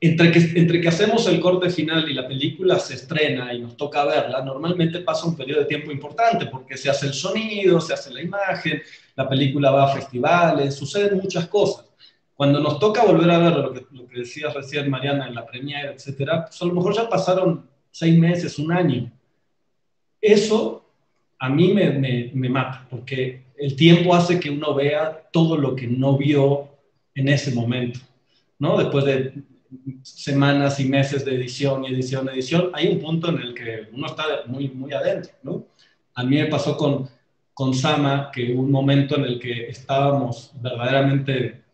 Entre que hacemos el corte final y la película se estrena y nos toca verla, normalmente pasa un periodo de tiempo importante, porque se hace el sonido, se hace la imagen, la película va a festivales, suceden muchas cosas. Cuando nos toca volver a ver lo que decías recién, Mariana, en la premiere, etcétera, pues a lo mejor ya pasaron 6 meses, un año. Eso a mí me mata, porque el tiempo hace que uno vea todo lo que no vio en ese momento, ¿no? Después de semanas y meses de edición, hay un punto en el que uno está muy, muy adentro, ¿no? A mí me pasó con Sama, que hubo un momento en el que estábamos verdaderamente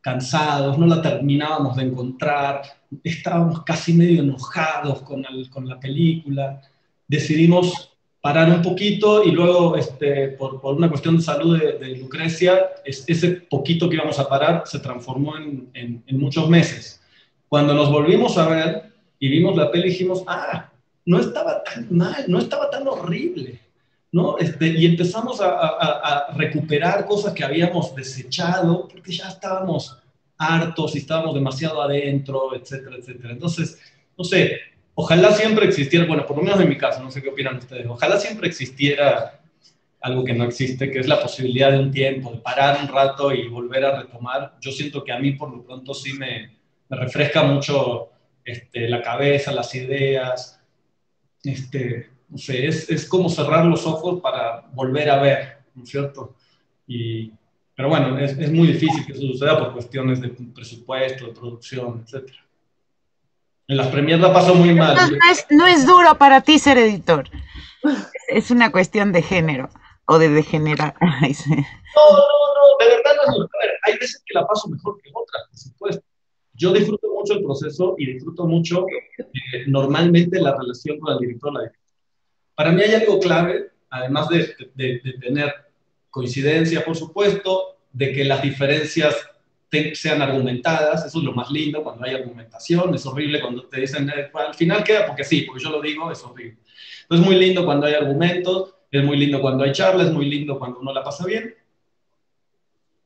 cansados, no la terminábamos de encontrar, estábamos casi medio enojados con la película, decidimos parar un poquito y luego, por una cuestión de salud de Lucrecia, ese poquito que íbamos a parar se transformó en muchos meses. Cuando nos volvimos a ver y vimos la peli, dijimos, no estaba tan mal, no estaba tan horrible, ¿no? Y empezamos a recuperar cosas que habíamos desechado porque ya estábamos hartos y estábamos demasiado adentro, etcétera, etcétera. Entonces, no sé... Ojalá siempre existiera, bueno, por lo menos en mi caso, no sé qué opinan ustedes, ojalá siempre existiera algo que no existe, que es la posibilidad de un tiempo, de parar un rato y volver a retomar. Yo siento que a mí, por lo pronto, sí me refresca mucho la cabeza, las ideas, no sé, es como cerrar los ojos para volver a ver, ¿no es cierto? Pero bueno, es muy difícil que eso suceda por cuestiones de presupuesto, de producción, etc. En las premiers la pasó muy mal. No es duro para ti ser editor. Es una cuestión de género o de degenerar. No, de verdad no es duro. A ver, hay veces que la paso mejor que otras, por supuesto. Yo disfruto mucho el proceso y disfruto mucho normalmente la relación con el director. Para mí hay algo clave, además de tener coincidencia, por supuesto, de que las diferencias sean argumentadas, eso es lo más lindo cuando hay argumentación, es horrible cuando te dicen, al final queda porque sí, porque yo lo digo, es horrible. Entonces es muy lindo cuando hay argumentos, es muy lindo cuando hay charlas, es muy lindo cuando uno la pasa bien.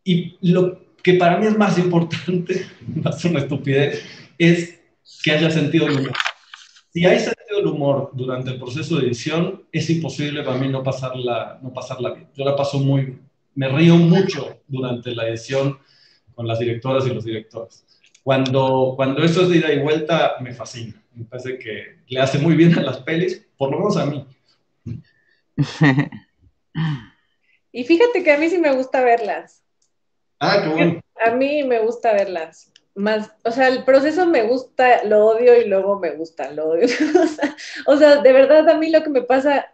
Y lo que para mí es más importante, va a ser una estupidez, es que haya sentido el humor. Si hay sentido del humor durante el proceso de edición, es imposible para mí no pasarla bien. Yo la paso muy bien. Me río mucho durante la edición con las directoras y los directores. Cuando eso es de ida y vuelta, me fascina. Me parece que le hace muy bien a las pelis, por lo menos a mí. Y fíjate que a mí sí me gusta verlas. Ah, qué bueno. A mí me gusta verlas. Más, o sea, el proceso me gusta, lo odio y luego me gusta, lo odio. O sea, de verdad a mí lo que me pasa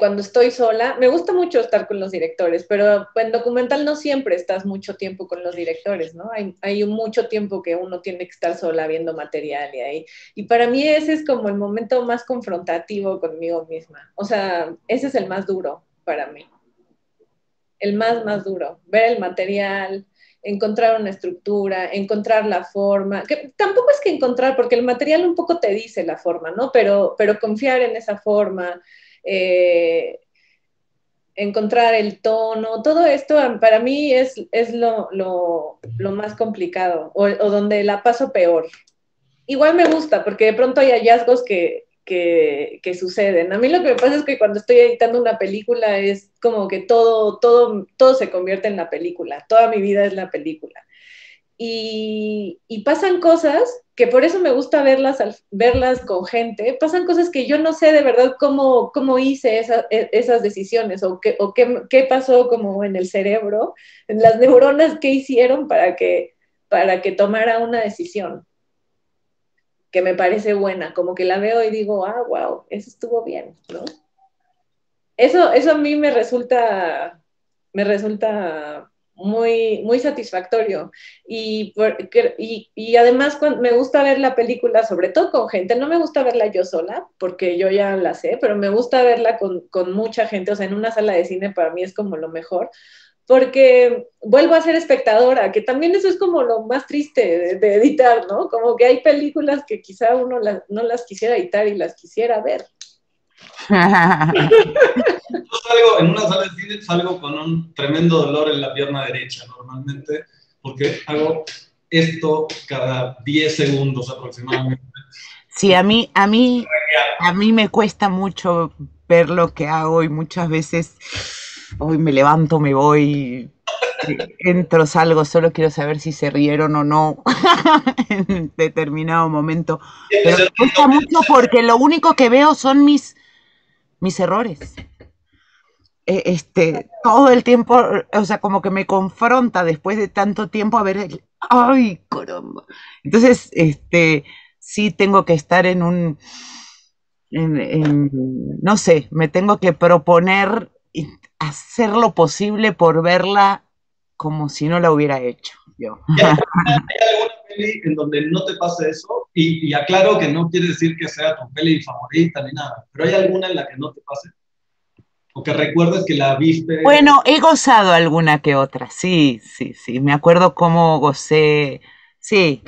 cuando estoy sola, me gusta mucho estar con los directores, pero en documental no siempre estás mucho tiempo con los directores, ¿no? Hay mucho tiempo que uno tiene que estar sola viendo material y ahí. Y para mí ese es como el momento más confrontativo conmigo misma. O sea, ese es el más duro para mí. El más duro. Ver el material, encontrar una estructura, encontrar la forma, que tampoco es que encontrar, porque el material un poco te dice la forma, ¿no? Pero confiar en esa forma, encontrar el tono, todo esto para mí es lo más complicado, o donde la paso peor. Igual me gusta, porque de pronto hay hallazgos que suceden. A mí lo que me pasa es que cuando estoy editando una película es como que todo se convierte en la película, toda mi vida es la película. Y pasan cosas que por eso me gusta verlas con gente, pasan cosas que yo no sé de verdad cómo hice esas decisiones o qué pasó como en el cerebro, en las neuronas, qué hicieron para que tomara una decisión que me parece buena, como que la veo y digo, ah, wow, eso estuvo bien, ¿no? Eso a mí me resulta muy, muy satisfactorio. Y además me gusta ver la película, sobre todo con gente, no me gusta verla yo sola, porque yo ya la sé, pero me gusta verla con mucha gente, o sea, en una sala de cine para mí es como lo mejor, porque vuelvo a ser espectadora, que también eso es como lo más triste de editar, ¿no? Como que hay películas que quizá uno no las quisiera editar y las quisiera ver. Yo salgo, en una sala de cine salgo con un tremendo dolor en la pierna derecha normalmente, porque hago esto cada 10 segundos aproximadamente. Sí, a mí me cuesta mucho ver lo que hago y muchas veces... Hoy me levanto, me voy, entro, salgo, solo quiero saber si se rieron o no en determinado momento. Pero me gusta mucho porque lo único que veo son mis errores. Todo el tiempo, o sea, como que me confronta después de tanto tiempo a ver el... ¡Ay, caramba! Entonces, sí tengo que estar en un... no sé, me tengo que proponer... hacer lo posible por verla como si no la hubiera hecho yo. ¿Hay alguna peli en donde no te pase eso? Y aclaro que no quiere decir que sea tu peli favorita ni nada, pero ¿hay alguna en la que no te pase? ¿O que recuerdes que la viste? Bueno, he gozado alguna que otra, sí, me acuerdo cómo gocé, sí,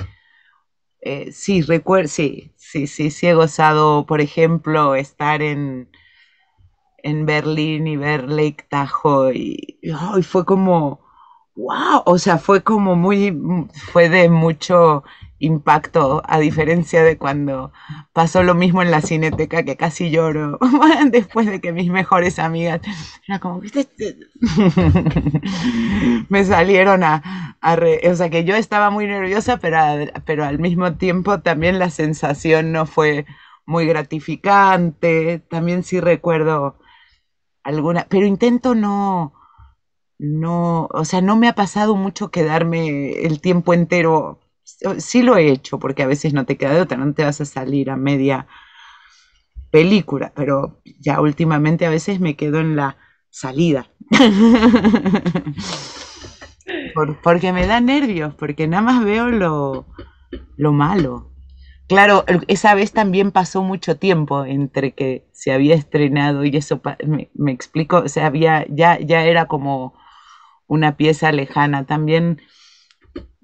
recuerdo, sí, he gozado, por ejemplo, estar en Berlín y ver Lake Tahoe y fue como wow, o sea, fue de mucho impacto, a diferencia de cuando pasó lo mismo en la Cineteca, que casi lloro después de que mis mejores amigas era como me salieron o sea, que yo estaba muy nerviosa, pero al mismo tiempo también la sensación no fue muy gratificante. También sí recuerdo alguna, pero intento no, o sea, no me ha pasado mucho quedarme el tiempo entero. Sí lo he hecho, porque a veces no te queda de otra, no te vas a salir a media película, pero ya últimamente a veces me quedo en la salida. Porque me da nervios, porque nada más veo lo malo. Claro, esa vez también pasó mucho tiempo entre que se había estrenado y eso, me explico, o sea, ya era como una pieza lejana. También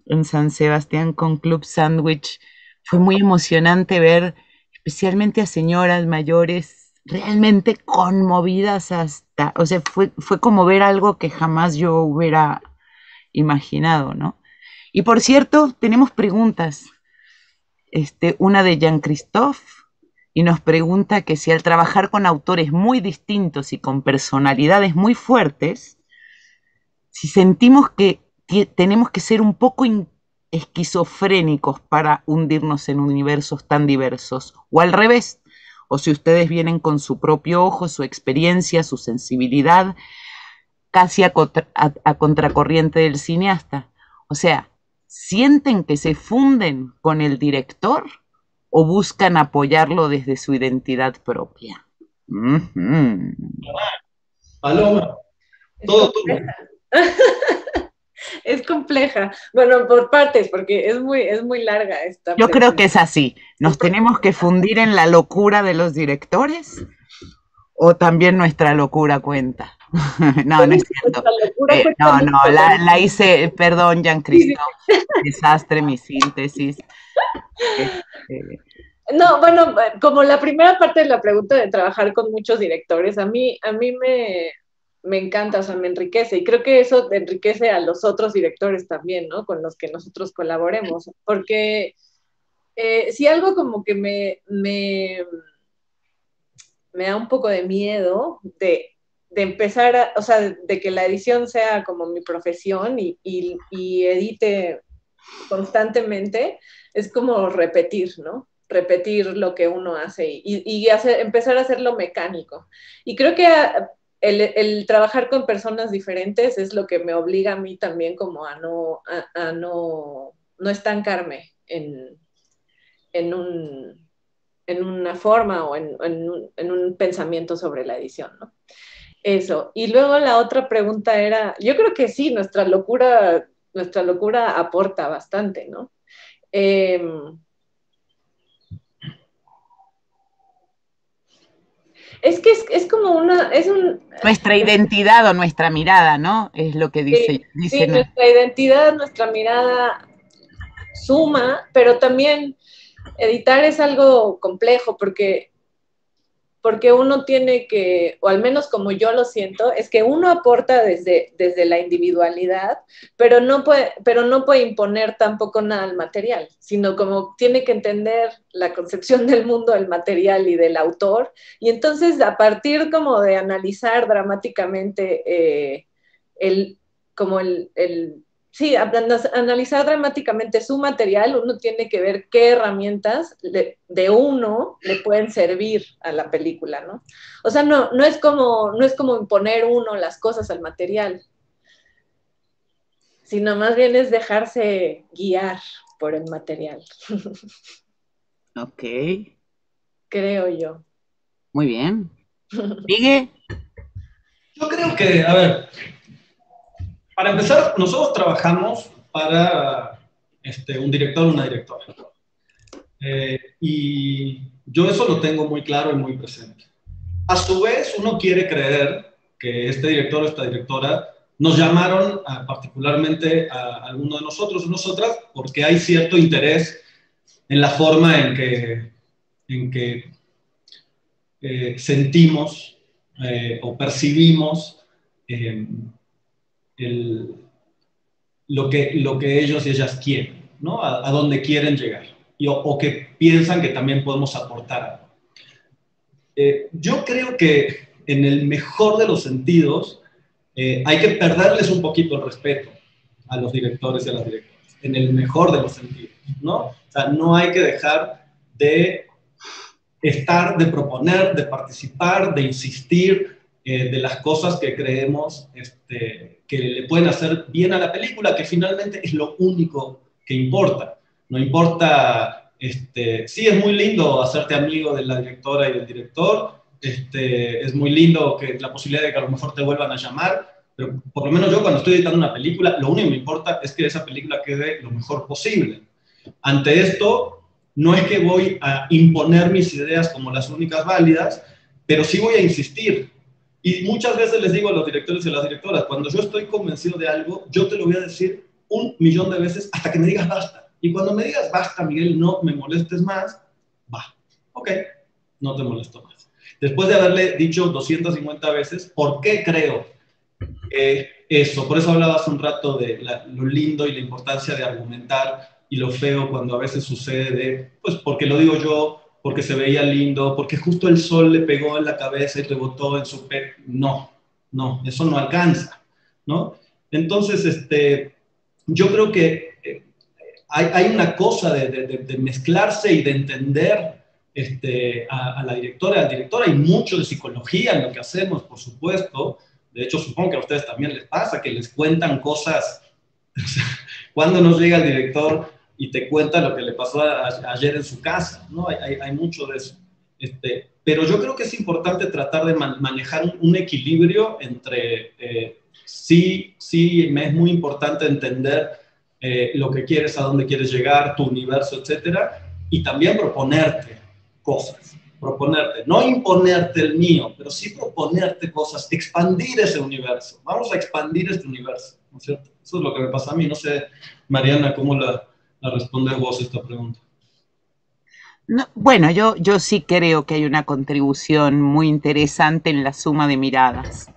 en San Sebastián con Club Sandwich. Fue muy emocionante ver especialmente a señoras mayores realmente conmovidas hasta, o sea, fue como ver algo que jamás yo hubiera imaginado, ¿no? Y por cierto, tenemos preguntas. Una de Jean Christophe, y nos pregunta que si al trabajar con autores muy distintos y con personalidades muy fuertes, si sentimos que tenemos que ser un poco esquizofrénicos para hundirnos en universos tan diversos, o al revés, o si ustedes vienen con su propio ojo, su experiencia, su sensibilidad, casi a contracorriente del cineasta. O sea, ¿sienten que se funden con el director o buscan apoyarlo desde su identidad propia? Paloma, todo tú. Es compleja. Bueno, por partes, porque es muy larga esta pregunta. Yo creo que es así. ¿Nos tenemos que fundir en la locura de los directores? ¿O también nuestra locura cuenta? No, no es cierto. La hice, perdón, Jean Christophe. Desastre mi síntesis. No, bueno, como la primera parte de la pregunta de trabajar con muchos directores, a mí me encanta, o sea, me enriquece, y creo que eso enriquece a los otros directores también, ¿no? Con los que nosotros colaboremos, porque si algo como que me da un poco de miedo de empezar, o sea, de que la edición sea como mi profesión y edite constantemente, es como repetir, ¿no? Repetir lo que uno hace y empezar a hacerlo mecánico. Y creo que el trabajar con personas diferentes es lo que me obliga a mí también como a no estancarme en una forma o en un pensamiento sobre la edición, ¿no? Eso. Y luego la otra pregunta era, yo creo que sí, nuestra locura aporta bastante, ¿no? Es como una... nuestra identidad o nuestra mirada, ¿no? Es lo que dice. Sí, dice sí, nuestra identidad, nuestra mirada suma, pero también editar es algo complejo porque uno tiene que, o al menos como yo lo siento, es que uno aporta desde la individualidad, pero no puede imponer tampoco nada al material, sino como tiene que entender la concepción del mundo del material y del autor, y entonces a partir como de analizar dramáticamente analizar dramáticamente su material, uno tiene que ver qué herramientas de uno le pueden servir a la película, ¿no? O sea, no es como imponer uno las cosas al material, sino más bien es dejarse guiar por el material. Ok. Creo yo. Muy bien. ¿Sigue? Yo creo que, a ver... Para empezar, nosotros trabajamos para un director o una directora. Y yo eso lo tengo muy claro y muy presente. A su vez, uno quiere creer que este director o esta directora nos llamaron particularmente a alguno de nosotros o nosotras porque hay cierto interés en la forma en que sentimos o percibimos lo que ellos y ellas quieren, ¿no? A dónde quieren llegar, o que piensan que también podemos aportar. Yo creo que en el mejor de los sentidos hay que perderles un poquito el respeto a los directores y a las directoras, en el mejor de los sentidos, ¿no? O sea, no hay que dejar de estar, de proponer, de participar, de insistir, de las cosas que creemos que le pueden hacer bien a la película, que finalmente es lo único que importa. No importa, sí, es muy lindo hacerte amigo de la directora y del director, es muy lindo que la posibilidad de que a lo mejor te vuelvan a llamar, pero por lo menos yo cuando estoy editando una película, lo único que me importa es que esa película quede lo mejor posible. Ante esto, no es que voy a imponer mis ideas como las únicas válidas, pero sí voy a insistir. Y muchas veces les digo a los directores y a las directoras, cuando yo estoy convencido de algo, yo te lo voy a decir 1.000.000 de veces hasta que me digas basta. Y cuando me digas basta, Miguel, no me molestes más, va. Ok, no te molesto más. Después de haberle dicho 250 veces, ¿por qué creo eso? Por eso hablaba hace un rato de lo lindo y la importancia de argumentar y lo feo cuando a veces sucede de, pues porque lo digo yo, porque se veía lindo, porque justo el sol le pegó en la cabeza y rebotó en su pecho. No, no, eso no alcanza, ¿no? Entonces, yo creo que hay una cosa de mezclarse y de entender a la directora, al director. Hay mucho de psicología en lo que hacemos, por supuesto. De hecho, supongo que a ustedes también les pasa, que les cuentan cosas. Cuando nos llega el director y te cuenta lo que le pasó ayer en su casa, ¿no? Hay mucho de eso. Pero yo creo que es importante tratar de manejar un equilibrio entre... sí, es muy importante entender lo que quieres, a dónde quieres llegar, tu universo, etcétera, y también proponerte cosas, no imponerte el mío, pero sí proponerte cosas, expandir ese universo. Vamos a expandir este universo, ¿no es cierto? Eso es lo que me pasa a mí. No sé, Mariana, ¿cómo la respondes vos esta pregunta? No, bueno, yo sí creo que hay una contribución muy interesante en la suma de miradas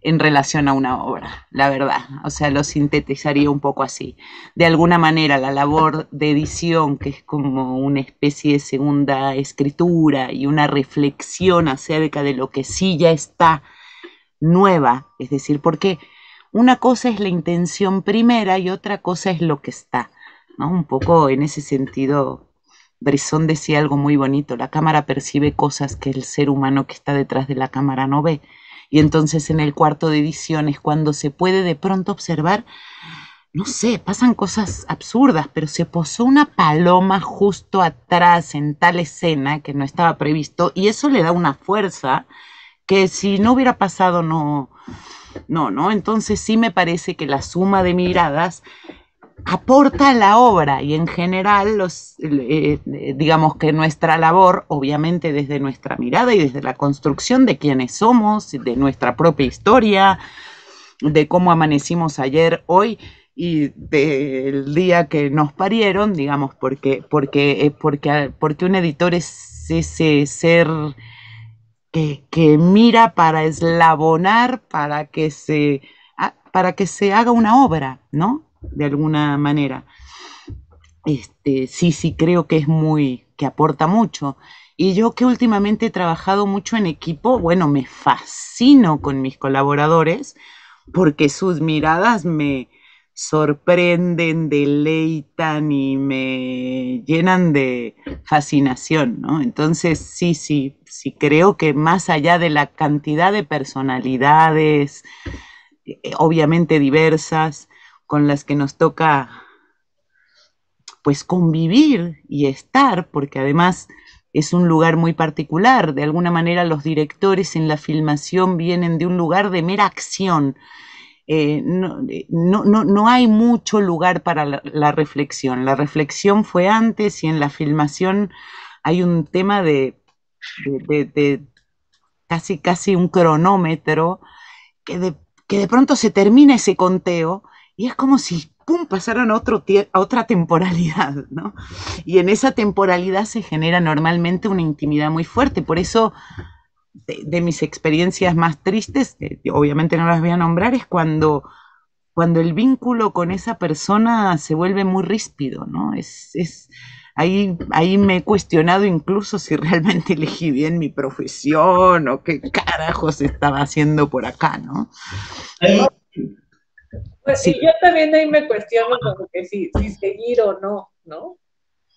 en relación a una obra, la verdad. O sea, lo sintetizaría un poco así. De alguna manera, la labor de edición, que es como una especie de segunda escritura y una reflexión acerca de lo que sí ya está nueva, es decir, porque una cosa es la intención primera y otra cosa es lo que está, ¿no? Un poco en ese sentido... Bresson decía algo muy bonito: la cámara percibe cosas que el ser humano que está detrás de la cámara no ve. Y entonces en el cuarto de edición es cuando se puede de pronto observar, no sé, pasan cosas absurdas, pero se posó una paloma justo atrás en tal escena que no estaba previsto, y eso le da una fuerza que si no hubiera pasado no. Entonces sí me parece que la suma de miradas aporta a la obra, y en general digamos que nuestra labor, obviamente desde nuestra mirada y desde la construcción de quiénes somos, de nuestra propia historia, de cómo amanecimos ayer, hoy y del día que nos parieron, digamos, porque un editor es ese ser que mira para eslabonar, para que se haga una obra, ¿no? De alguna manera. Sí, creo que es que aporta mucho. Y yo, que últimamente he trabajado mucho en equipo, bueno, me fascino con mis colaboradores porque sus miradas me sorprenden, deleitan y me llenan de fascinación, ¿no? Entonces, sí, creo que más allá de la cantidad de personalidades, obviamente diversas, con las que nos toca pues convivir y estar, porque además es un lugar muy particular. De alguna manera los directores en la filmación vienen de un lugar de mera acción. No hay mucho lugar para la reflexión. La reflexión fue antes, y en la filmación hay un tema de casi un cronómetro que de pronto se termina ese conteo. Y es como si, ¡pum!, pasaran a otra temporalidad, ¿no? Y en esa temporalidad se genera normalmente una intimidad muy fuerte. Por eso, de mis experiencias más tristes, obviamente no las voy a nombrar, es cuando el vínculo con esa persona se vuelve muy ríspido, ¿no? Ahí me he cuestionado incluso si realmente elegí bien mi profesión o qué carajos estaba haciendo por acá, ¿no? Pues sí. Y yo también ahí me cuestiono como que si seguir o no, ¿no?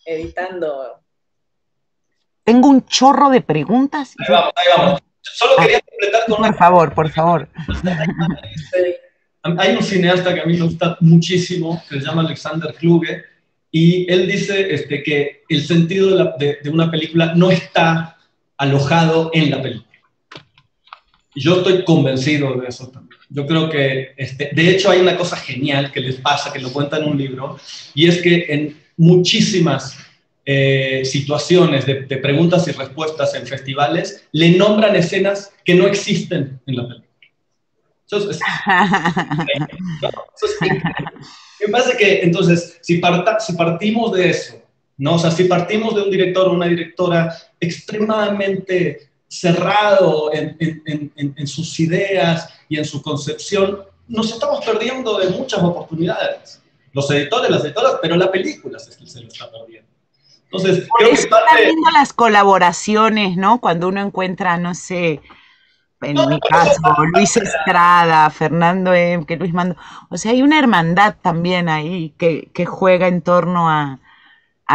Editando. Tengo un chorro de preguntas. Ahí vamos. Solo quería completar con una... Por favor. Hay un cineasta que a mí me gusta muchísimo, que se llama Alexander Kluge, y él dice que el sentido de una película no está alojado en la película. Y yo estoy convencido de eso también. Yo creo que, de hecho, hay una cosa genial que les pasa, que lo cuenta en un libro, y es que en muchísimas situaciones de preguntas y respuestas en festivales, le nombran escenas que no existen en la película. Me parece que, entonces, si partimos de eso, ¿no? O sea, si partimos de un director o una directora extremadamente cerrado en sus ideas y en su concepción, nos estamos perdiendo de muchas oportunidades. Los editores, las editoras, pero la película se lo está perdiendo. Entonces, creo que están viendo las colaboraciones, ¿no? Cuando uno encuentra, no sé, en mi caso, Luis Estrada, Fernando Eimbcke, Luis Mandoki. O sea, hay una hermandad también ahí que juega en torno a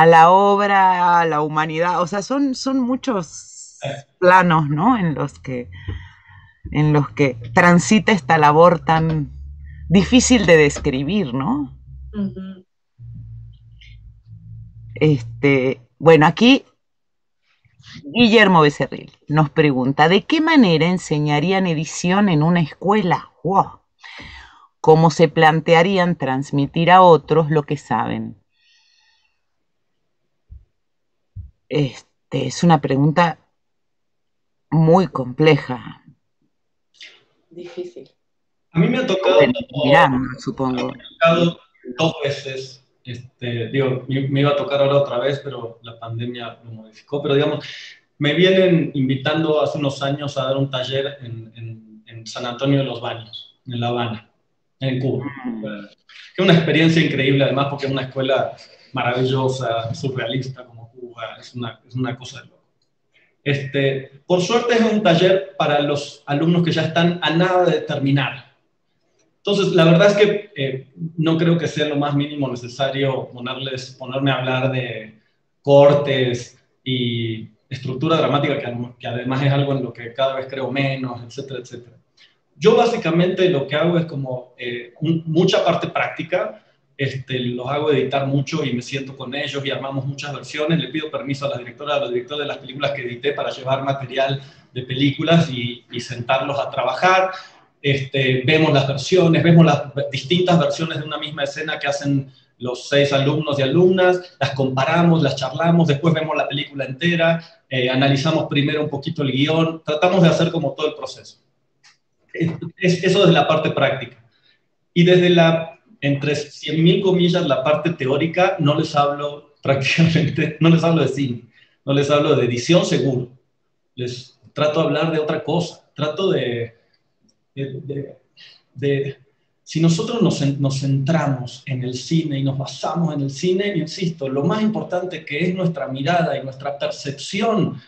la obra, a la humanidad. O sea, son muchos planos, ¿no? En los que transita esta labor tan difícil de describir, ¿no? Uh-huh. Bueno, aquí Guillermo Becerril nos pregunta, ¿de qué manera enseñarían edición en una escuela? ¡Wow! ¿Cómo se plantearían transmitir a otros lo que saben? Es una pregunta muy compleja. Difícil. A mí me ha tocado... Mirando, supongo. Me ha tocado dos veces... digo, me iba a tocar ahora otra vez, pero la pandemia lo modificó, pero digamos, me vienen invitando hace unos años a dar un taller en San Antonio de los Baños, en La Habana, en Cuba. Es una experiencia increíble, además, porque es una escuela maravillosa, surrealista como Cuba, es una cosa de loco. Por suerte es un taller para los alumnos que ya están a nada de terminar. Entonces, la verdad es que no creo que sea lo más mínimo necesario ponerme a hablar de cortes y estructura dramática, que además es algo en lo que cada vez creo menos, etcétera, etcétera. Yo básicamente lo que hago es como mucha parte práctica, los hago editar mucho y me siento con ellos y armamos muchas versiones, le pido permiso a las directoras, a los directores de las películas que edité para llevar material de películas y sentarlos a trabajar. Vemos las versiones, vemos las distintas versiones de una misma escena que hacen los 6 alumnos y alumnas, las comparamos, las charlamos, después vemos la película entera, analizamos primero un poquito el guión, tratamos de hacer como todo el proceso. Eso desde la parte práctica. Y desde la, entre 100.000 comillas, la parte teórica, no les hablo prácticamente, no les hablo de cine, no les hablo de edición seguro, les trato de hablar de otra cosa, trato de si nosotros nos centramos en el cine y nos basamos en el cine, insisto, lo más importante que es nuestra mirada y nuestra percepción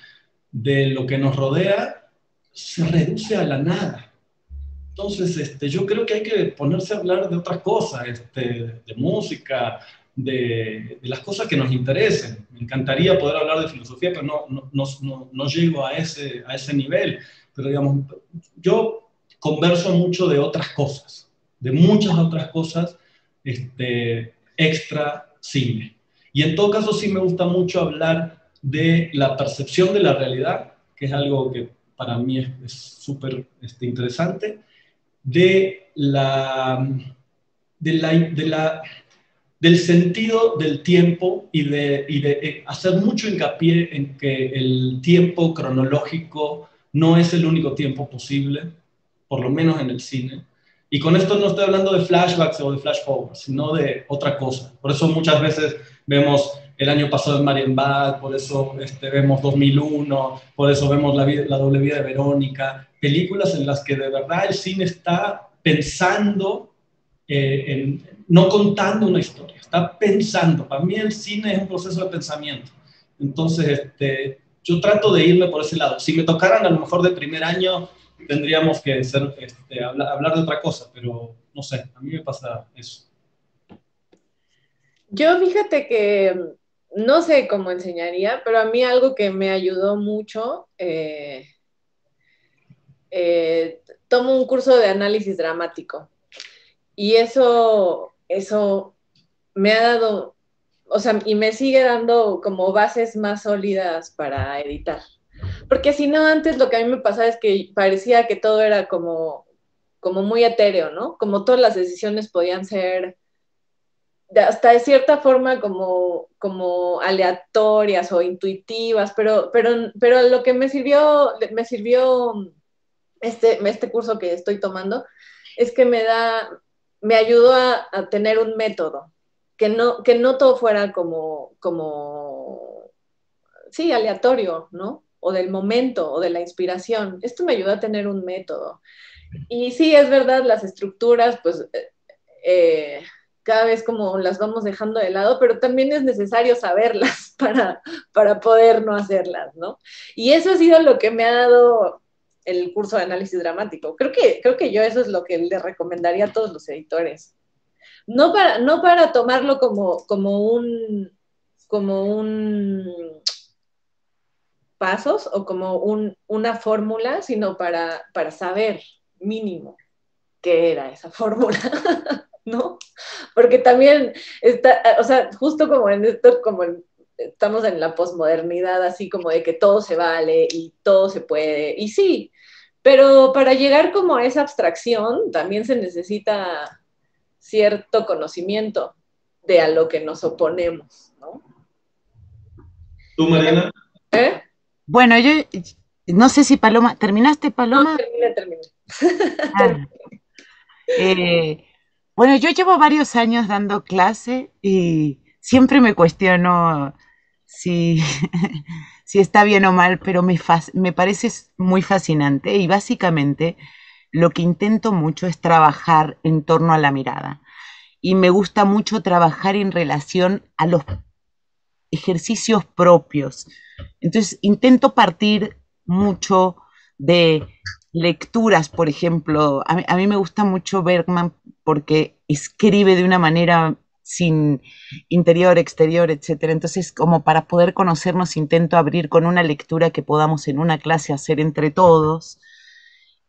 de lo que nos rodea, se reduce a la nada. Entonces, yo creo que hay que ponerse a hablar de otras cosas, de música, de las cosas que nos interesen. Me encantaría poder hablar de filosofía, pero no llego a ese nivel. Pero digamos, yo... converso mucho de otras cosas, de muchas otras cosas extra cine. Y en todo caso sí me gusta mucho hablar de la percepción de la realidad, que es algo que para mí es súper interesante, del sentido del tiempo y de hacer mucho hincapié en que el tiempo cronológico no es el único tiempo posible, por lo menos en el cine. Y con esto no estoy hablando de flashbacks o de flash forwards, sino de otra cosa. Por eso muchas veces vemos el año pasado en Marienbad, por eso vemos 2001, por eso vemos la doble vida de Verónica, películas en las que de verdad el cine está pensando, no contando una historia, está pensando. Para mí el cine es un proceso de pensamiento. Entonces, yo trato de irme por ese lado. Si me tocaran a lo mejor de primer año, tendríamos que hablar de otra cosa, pero no sé, a mí me pasa eso. Yo fíjate que no sé cómo enseñaría, pero a mí algo que me ayudó mucho, tomo un curso de análisis dramático y eso me ha dado, o sea, y me sigue dando como bases más sólidas para editar. Porque si no, antes lo que a mí me pasaba es que parecía que todo era como muy etéreo, ¿no? Como todas las decisiones podían ser, hasta de cierta forma, como aleatorias o intuitivas, pero lo que me sirvió este curso que estoy tomando es que me ayudó a tener un método, que no todo fuera como sí, aleatorio, ¿no? O del momento, o de la inspiración. Esto me ayudó a tener un método. Y sí, es verdad, las estructuras, pues, cada vez como las vamos dejando de lado, pero también es necesario saberlas para poder no hacerlas, ¿no? Y eso ha sido lo que me ha dado el curso de análisis dramático. Creo que yo eso es lo que le recomendaría a todos los editores. No para tomarlo como un pasos o como una fórmula, sino para saber mínimo qué era esa fórmula, ¿no? Porque también está, o sea, justo como en esto, estamos en la posmodernidad, así como de que todo se vale y todo se puede, y sí, pero para llegar como a esa abstracción también se necesita cierto conocimiento de a lo que nos oponemos, ¿no? ¿Tú, Mariana? ¿Eh? Bueno, yo no sé si Paloma... ¿Terminaste, Paloma? No, terminé. Ah. Bueno, yo llevo varios años dando clase y siempre me cuestiono si está bien o mal, pero me parece muy fascinante y básicamente lo que intento mucho es trabajar en torno a la mirada. Y me gusta mucho trabajar en relación a los ejercicios propios. Entonces intento partir mucho de lecturas, por ejemplo. A mí me gusta mucho Bergman porque escribe de una manera sin interior, exterior, etc. Entonces, como para poder conocernos, intento abrir con una lectura que podamos en una clase hacer entre todos.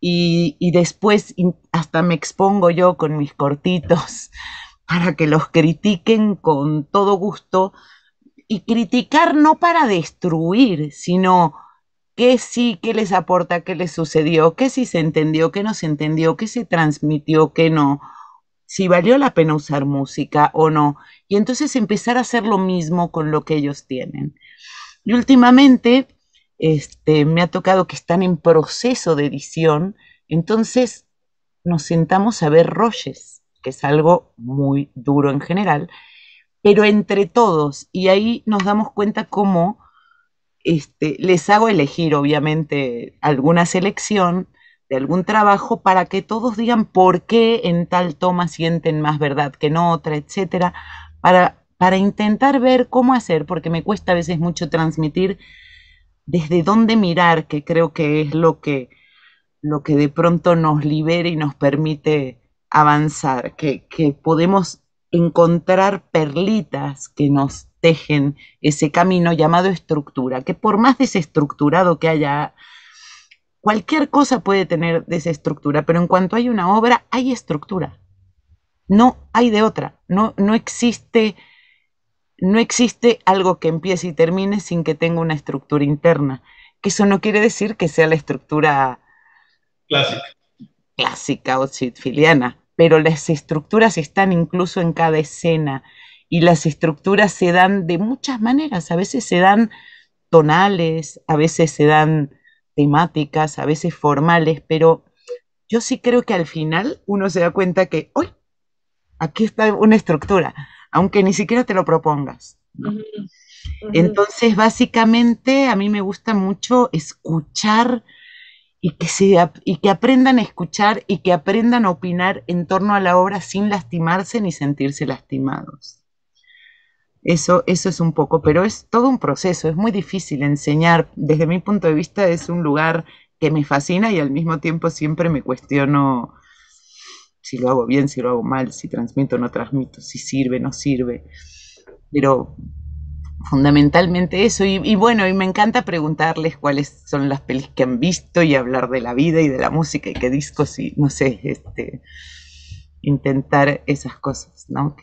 Y después hasta me expongo yo con mis cortitos para que los critiquen con todo gusto. Y criticar no para destruir, sino qué sí, qué les aporta, qué les sucedió, qué sí se entendió, qué no se entendió, qué se transmitió, qué no, si valió la pena usar música o no. Y entonces empezar a hacer lo mismo con lo que ellos tienen. Y últimamente me ha tocado que están en proceso de edición, entonces nos sentamos a ver rolles, que es algo muy duro en general, pero entre todos, y ahí nos damos cuenta cómo les hago elegir, obviamente, alguna selección de algún trabajo para que todos digan por qué en tal toma sienten más verdad que en otra, etcétera, para intentar ver cómo hacer, porque me cuesta a veces mucho transmitir desde dónde mirar, que creo que es lo que de pronto nos libera y nos permite avanzar, que podemos encontrar perlitas que nos tejen ese camino llamado estructura, que por más desestructurado que haya, cualquier cosa puede tener desestructura, pero en cuanto hay una obra, hay estructura, no hay de otra, no existe algo que empiece y termine sin que tenga una estructura interna, que eso no quiere decir que sea la estructura clásica o sitfiliana, pero las estructuras están incluso en cada escena y las estructuras se dan de muchas maneras, a veces se dan tonales, a veces se dan temáticas, a veces formales, pero yo sí creo que al final uno se da cuenta que ¡uy! Aquí está una estructura, aunque ni siquiera te lo propongas, ¿no? Entonces básicamente a mí me gusta mucho escuchar y que aprendan a escuchar y que aprendan a opinar en torno a la obra sin lastimarse ni sentirse lastimados. Eso es un poco, pero es todo un proceso, es muy difícil enseñar. Desde mi punto de vista es un lugar que me fascina y al mismo tiempo siempre me cuestiono si lo hago bien, si lo hago mal, si transmito o no transmito, si sirve o no sirve. Pero fundamentalmente eso, y bueno, y me encanta preguntarles cuáles son las pelis que han visto y hablar de la vida y de la música y qué discos y no sé, intentar esas cosas, ¿no?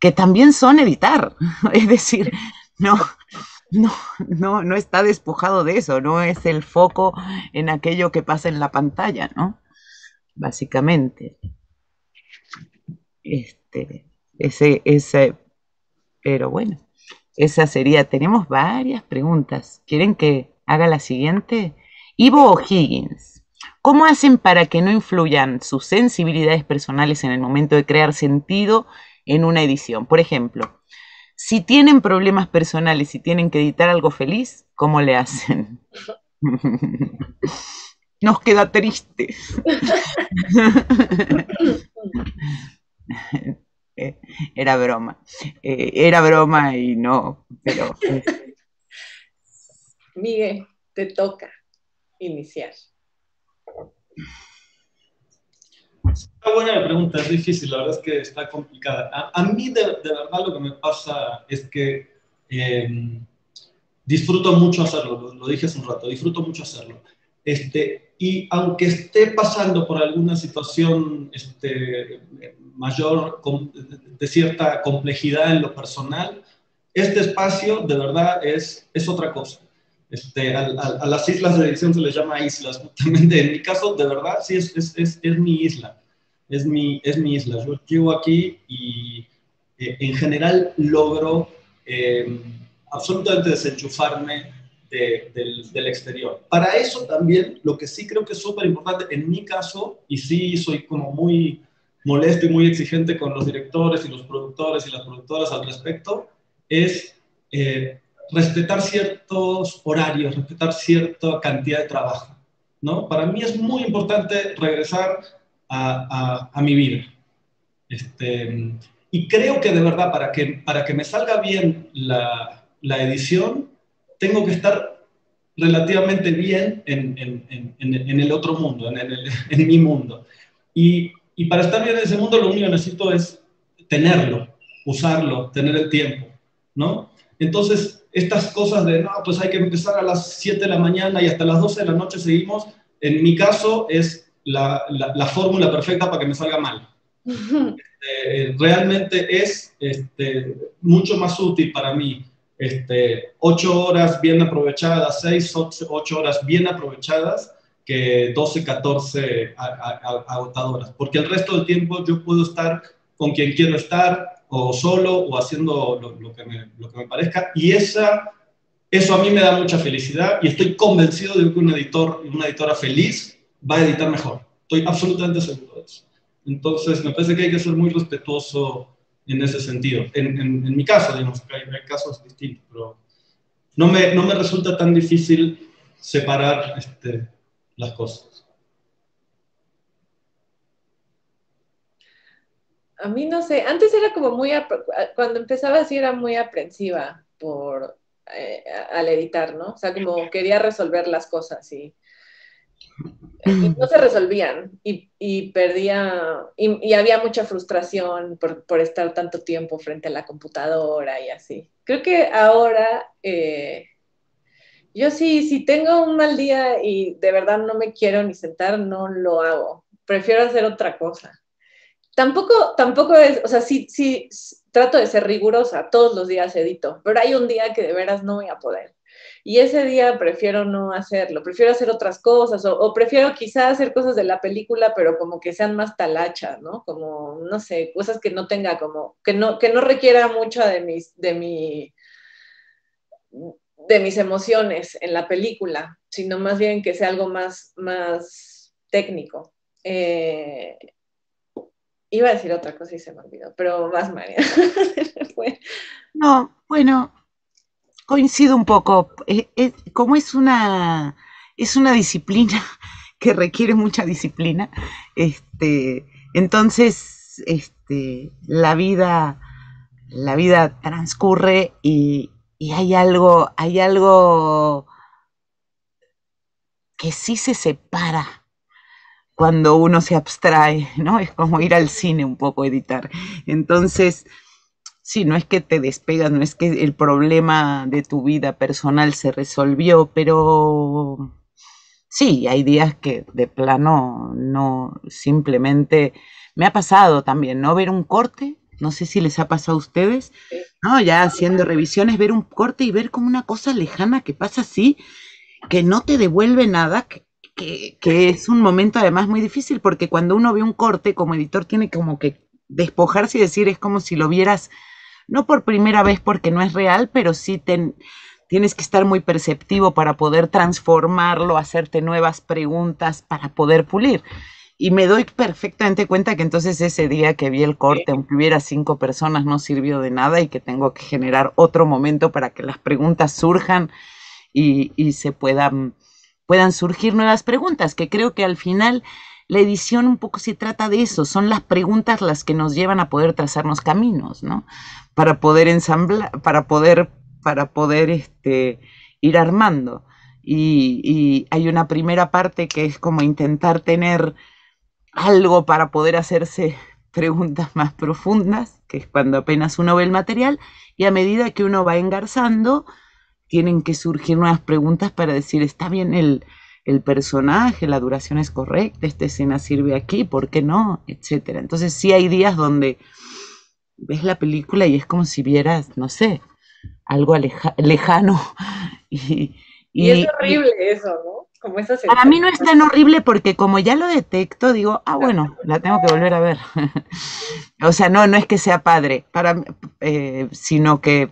Que también son editar, es decir, no está despojado de eso, no es el foco en aquello que pasa en la pantalla, ¿no? Básicamente. Pero bueno. Esa sería, tenemos varias preguntas. ¿Quieren que haga la siguiente? Ivo O'Higgins ¿Cómo hacen para que no influyan sus sensibilidades personales en el momento de crear sentido en una edición? Por ejemplo, si tienen problemas personales y tienen que editar algo feliz, ¿cómo le hacen? Nos queda triste. Era broma. Era broma y no, pero... Miguel, te toca iniciar. Está buena la pregunta, es difícil, la verdad es que está complicada. A mí de verdad lo que me pasa es que disfruto mucho hacerlo, lo dije hace un rato, disfruto mucho hacerlo. Y aunque esté pasando por alguna situación mayor, de cierta complejidad en lo personal, este espacio de verdad es otra cosa. A las islas de edición se les llama islas, justamente. En mi caso, de verdad, sí, es mi isla. Es mi isla. Yo llego aquí y en general logro absolutamente desenchufarme del exterior. Para eso también, lo que sí creo que es súper importante, en mi caso, y sí soy como muy molesto y muy exigente con los directores y los productores y las productoras al respecto, es... respetar ciertos horarios, respetar cierta cantidad de trabajo, ¿no? Para mí es muy importante regresar a mi vida. Y creo que de verdad, para que me salga bien la edición, tengo que estar relativamente bien en el otro mundo, en mi mundo. Y para estar bien en ese mundo, lo único que necesito es tenerlo, usarlo, tener el tiempo, ¿no? Entonces, estas cosas de, no, pues hay que empezar a las 7 de la mañana y hasta las 12 de la noche seguimos, en mi caso es la fórmula perfecta para que me salga mal. Realmente es mucho más útil para mí 8 horas bien aprovechadas, 8 horas bien aprovechadas, que 12, 14 agotadoras. Porque el resto del tiempo yo puedo estar con quien quiero estar, o solo, o haciendo lo que me parezca, y eso a mí me da mucha felicidad, y estoy convencido de que un editor y una editora feliz va a editar mejor. Estoy absolutamente seguro de eso. Entonces, me parece que hay que ser muy respetuoso en ese sentido. En mi caso, digamos, que hay casos distintos, pero no me resulta tan difícil separar las cosas. A mí no sé, antes era como muy, cuando empezaba así era muy aprensiva al editar, ¿no? O sea, como quería resolver las cosas y no se resolvían y perdía, y había mucha frustración por estar tanto tiempo frente a la computadora y así. Creo que ahora, yo sí tengo un mal día y de verdad no me quiero ni sentar, no lo hago, prefiero hacer otra cosa. Tampoco es, o sea, sí, trato de ser rigurosa, todos los días edito, pero hay un día que de veras no voy a poder. Y ese día prefiero no hacerlo, prefiero hacer otras cosas, o prefiero quizá hacer cosas de la película, pero como que sean más talachas, ¿no? Como, no sé, cosas que no tenga como, que no requiera mucho de mis emociones en la película, sino más bien que sea algo más técnico. Iba a decir otra cosa y se me olvidó, pero más Mariana. No, bueno, coincido un poco. Como es una disciplina que requiere mucha disciplina, entonces la vida transcurre y hay algo que sí se separa cuando uno se abstrae, ¿no? Es como ir al cine un poco, editar. Entonces, sí, no es que te despegas, no es que el problema de tu vida personal se resolvió, pero sí, hay días que de plano no, simplemente... Me ha pasado también, ¿no? Ver un corte, no sé si les ha pasado a ustedes, ¿no? Ya haciendo revisiones, ver un corte y ver como una cosa lejana que pasa así, que no te devuelve nada, que es un momento además muy difícil, porque cuando uno ve un corte, como editor tiene como que despojarse y decir, es como si lo vieras, no por primera vez porque no es real, pero sí Tienes que estar muy perceptivo para poder transformarlo, hacerte nuevas preguntas para poder pulir. Y me doy perfectamente cuenta que entonces ese día que vi el corte, aunque hubiera 5 personas, no sirvió de nada y que tengo que generar otro momento para que las preguntas surjan y se puedan surgir nuevas preguntas, que creo que al final la edición un poco se trata de eso, son las preguntas las que nos llevan a poder trazarnos caminos, ¿no? Para poder ensamblar, para poder ir armando. Y hay una primera parte que es como intentar tener algo para poder hacerse preguntas más profundas, que es cuando apenas uno ve el material, y a medida que uno va engarzando, tienen que surgir nuevas preguntas para decir, está bien el personaje, la duración es correcta, esta escena sirve aquí, ¿por qué no? Etcétera. Entonces sí hay días donde ves la película y es como si vieras, no sé, algo lejano. Y es horrible eso, ¿no? Como esa sensación. Para mí no es tan horrible porque como ya lo detecto, digo, ah, bueno, la tengo que volver a ver. O sea, no es que sea padre, sino que,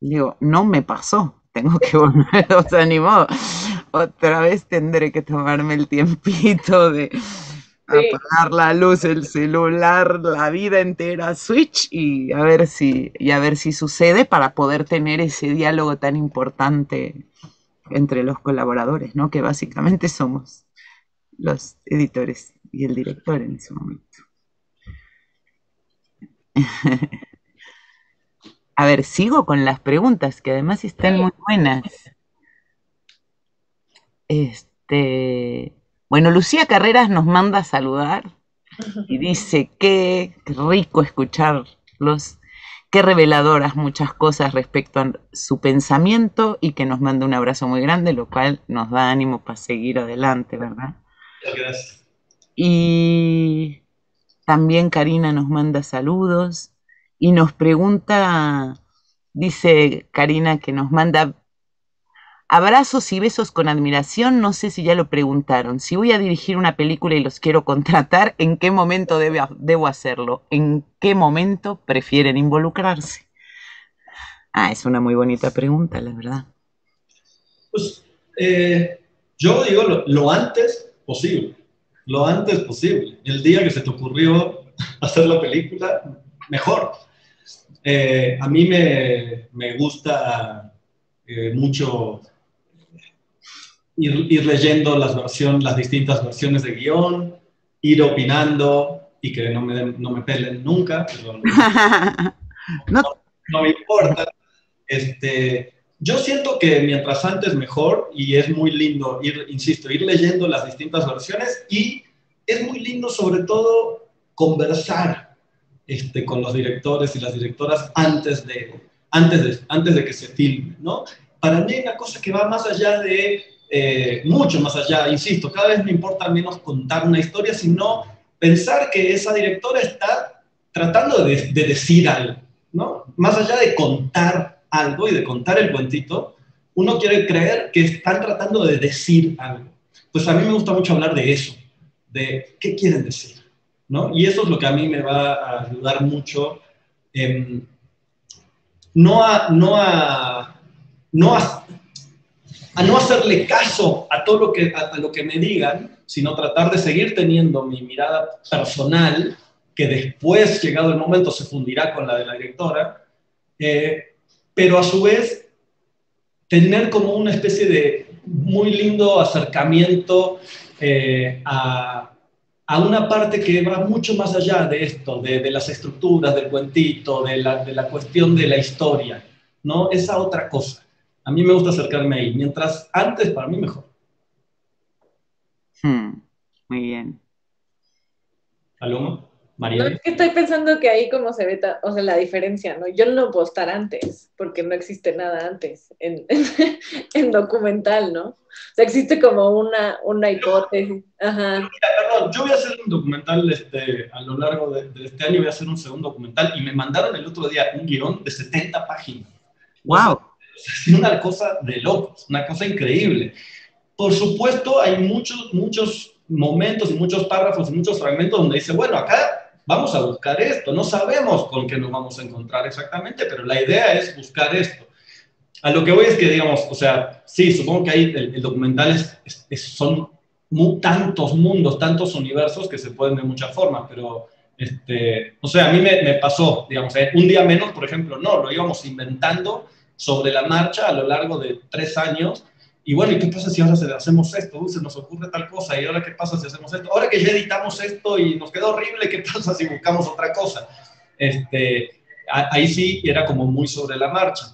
digo, no me pasó, tengo que volver, o sea, ni modo. Otra vez tendré que tomarme el tiempito de apagar la luz, el celular, la vida entera, switch, y a ver si sucede para poder tener ese diálogo tan importante entre los colaboradores, ¿no? Que básicamente somos los editores y el director en ese momento. A ver, sigo con las preguntas, que además están muy buenas. Bueno, Lucía Carreras nos manda a saludar y dice, qué rico escucharlos, qué reveladoras muchas cosas respecto a su pensamiento, y que nos manda un abrazo muy grande, lo cual nos da ánimo para seguir adelante, ¿verdad? Gracias. Y también Karina nos manda saludos. Y nos pregunta, dice Karina, que nos manda abrazos y besos con admiración, no sé si ya lo preguntaron, si voy a dirigir una película y los quiero contratar, ¿en qué momento debo hacerlo? ¿En qué momento prefieren involucrarse? Ah, es una muy bonita pregunta, la verdad. Pues yo digo lo antes posible, lo antes posible. El día que se te ocurrió hacer la película, mejor. A mí me gusta mucho ir leyendo las distintas versiones de guión, ir opinando y que no me pelen nunca. Pero no me importa. Yo siento que mientras antes mejor, y es muy lindo, insisto, ir leyendo las distintas versiones, y es muy lindo sobre todo conversar con los directores y las directoras antes de que se filme, ¿no? Para mí hay una cosa que va más allá de, mucho más allá, insisto, cada vez me importa menos contar una historia, sino pensar que esa directora está tratando de decir algo, ¿no? Más allá de contar algo y de contar el cuentito, uno quiere creer que están tratando de decir algo. Pues a mí me gusta mucho hablar de eso, de qué quieren decir, ¿no? Y eso es lo que a mí me va a ayudar mucho, a no hacerle caso a todo lo que me digan, sino tratar de seguir teniendo mi mirada personal, que después, llegado el momento, se fundirá con la de la directora, pero a su vez tener como una especie de muy lindo acercamiento a una parte que va mucho más allá de esto, de las estructuras, del cuentito, de la cuestión de la historia, ¿no? Esa otra cosa. A mí me gusta acercarme ahí. Mientras antes, para mí, mejor. Muy bien. ¿Paloma? Mariana. No, es que estoy pensando que ahí como se ve, o sea, la diferencia, ¿no? Yo no puedo estar antes, porque no existe nada antes en documental, ¿no? O sea, existe como una hipótesis. Ajá. Mira, perdón, yo voy a hacer un documental a lo largo de este año, voy a hacer un segundo documental, y me mandaron el otro día un guión de 70 páginas. ¡Wow! Es una cosa de locos, una cosa increíble. Por supuesto, hay muchos momentos y muchos párrafos y muchos fragmentos donde dice, bueno, acá vamos a buscar esto, no sabemos con qué nos vamos a encontrar exactamente, pero la idea es buscar esto. A lo que voy es que, digamos, o sea, sí, supongo que ahí el documental son tantos mundos, tantos universos que se pueden de muchas formas, pero, o sea, a mí me pasó, digamos, Un Día Menos, por ejemplo, no, lo íbamos inventando sobre la marcha a lo largo de 3 años, y bueno, ¿y qué pasa si ahora hacemos esto? Uy, se nos ocurre tal cosa, ¿y ahora qué pasa si hacemos esto? Ahora que ya editamos esto y nos quedó horrible, ¿qué pasa si buscamos otra cosa? Ahí sí era como muy sobre la marcha.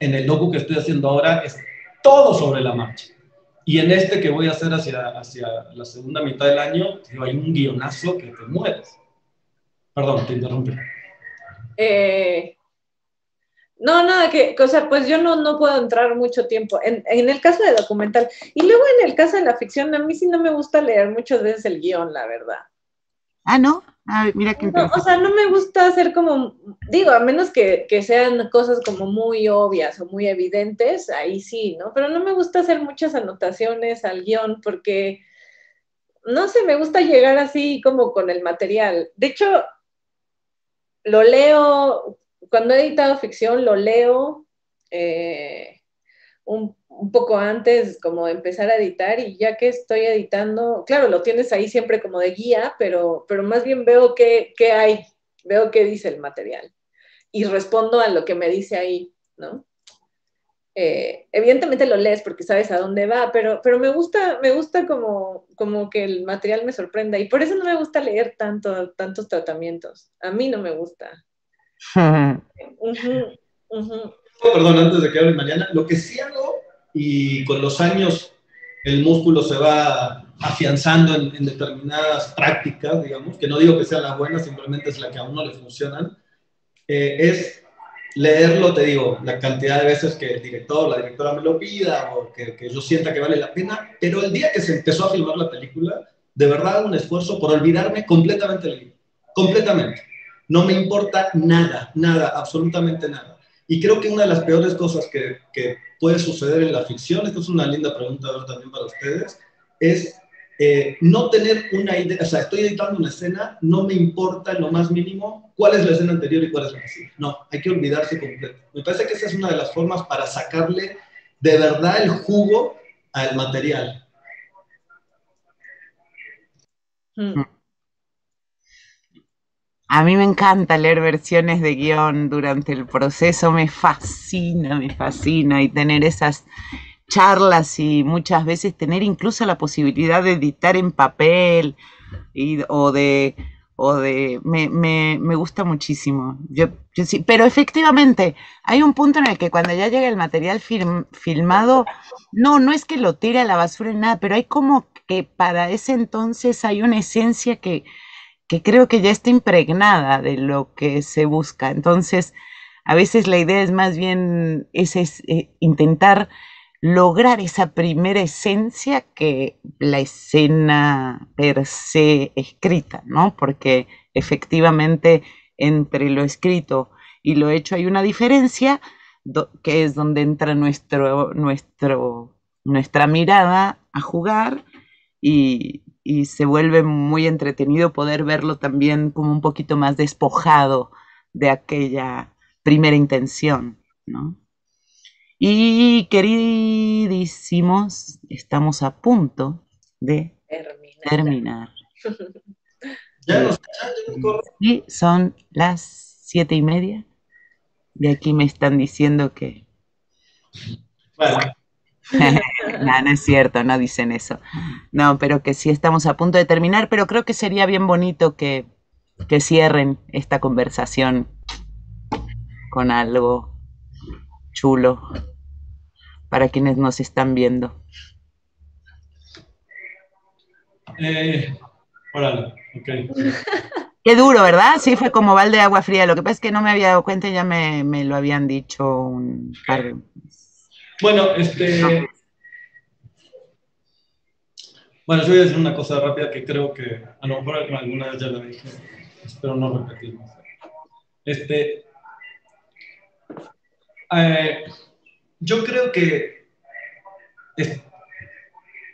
En el docu que estoy haciendo ahora es todo sobre la marcha. Y en este que voy a hacer hacia la segunda mitad del año, hay un guionazo que te mueres. Perdón, te interrumpí. No, nada, o sea, pues yo no puedo entrar mucho tiempo en el caso de documental. Y luego en el caso de la ficción, a mí sí no me gusta leer mucho desde el guión, la verdad. Ah, ¿no? Ay, mira que no, o sea, no me gusta hacer como, digo, a menos que sean cosas como muy obvias o muy evidentes, ahí sí, ¿no? Pero no me gusta hacer muchas anotaciones al guión porque, no sé, me gusta llegar así como con el material. De hecho, lo leo, cuando he editado ficción, lo leo un poco antes como de empezar a editar, y ya que estoy editando, claro, lo tienes ahí siempre como de guía, pero más bien veo qué hay, veo qué dice el material y respondo a lo que me dice ahí, ¿no? Evidentemente lo lees porque sabes a dónde va, pero me gusta como que el material me sorprenda, y por eso no me gusta leer tantos tratamientos. A mí no me gusta. Perdón, antes de que hable Mariana, lo que sí hago, y con los años el músculo se va afianzando en determinadas prácticas, digamos, que no digo que sean las buenas, simplemente es la que a uno le funcionan, es leerlo, te digo, la cantidad de veces que el director o la directora me lo pida, o que yo sienta que vale la pena, pero el día que se empezó a filmar la película, de verdad un esfuerzo por olvidarme completamente del libro, completamente. No me importa nada, nada, absolutamente nada. Y creo que una de las peores cosas que puede suceder en la ficción, esta es una linda pregunta también para ustedes, es no tener una idea, o sea, estoy editando una escena, no me importa en lo más mínimo cuál es la escena anterior y cuál es la siguiente. No, hay que olvidarse completo. Me parece que esa es una de las formas para sacarle de verdad el jugo al material. A mí me encanta leer versiones de guión durante el proceso, me fascina, y tener esas charlas y muchas veces tener incluso la posibilidad de editar en papel me gusta muchísimo. Yo sí, pero efectivamente hay un punto en el que cuando ya llega el material filmado, no es que lo tire a la basura en nada, pero hay como que para ese entonces hay una esencia que creo que ya está impregnada de lo que se busca. Entonces, a veces la idea es más bien intentar lograr esa primera esencia que la escena per se escrita, ¿no? Porque efectivamente entre lo escrito y lo hecho hay una diferencia que es donde entra nuestra mirada a jugar, y se vuelve muy entretenido poder verlo también como un poquito más despojado de aquella primera intención, ¿no? Y queridísimos, estamos a punto de terminar. Sí, son las 7:30 y aquí me están diciendo que... Bueno. No, no es cierto, no dicen eso. No, pero que sí estamos a punto de terminar, pero creo que sería bien bonito que cierren esta conversación con algo chulo para quienes nos están viendo. Órale, okay. Qué duro, ¿verdad? Sí, fue como balde de agua fría. Lo que pasa es que no me había dado cuenta y ya me lo habían dicho un par de... Bueno, bueno, yo voy a decir una cosa rápida que creo que a lo mejor alguna vez ya la dije, espero no repetirme. Yo creo que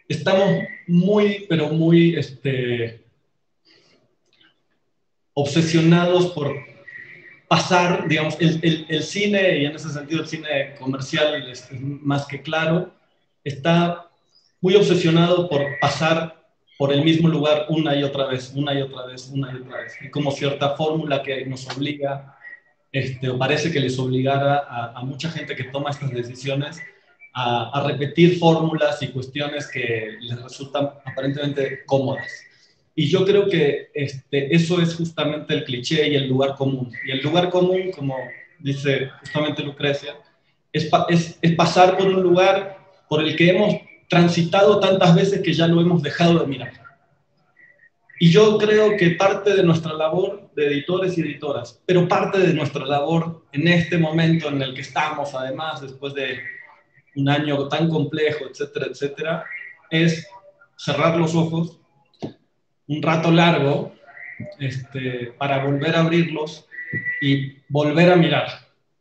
estamos muy, pero muy obsesionados por pasar, digamos, el cine, y en ese sentido el cine comercial, es más que claro, está muy obsesionado por pasar por el mismo lugar una y otra vez, una y otra vez, una y otra vez. Y como cierta fórmula que nos obliga, o parece que les obligara a mucha gente que toma estas decisiones a repetir fórmulas y cuestiones que les resultan aparentemente cómodas. Y yo creo que eso es justamente el cliché y el lugar común. Y el lugar común, como dice justamente Lucrecia, es pasar por un lugar por el que hemos transitado tantas veces que ya lo hemos dejado de mirar. Y yo creo que parte de nuestra labor de editores y editoras, pero parte de nuestra labor en este momento en el que estamos, además, después de un año tan complejo, etcétera, etcétera, es cerrar los ojos un rato largo para volver a abrirlos y volver a mirar.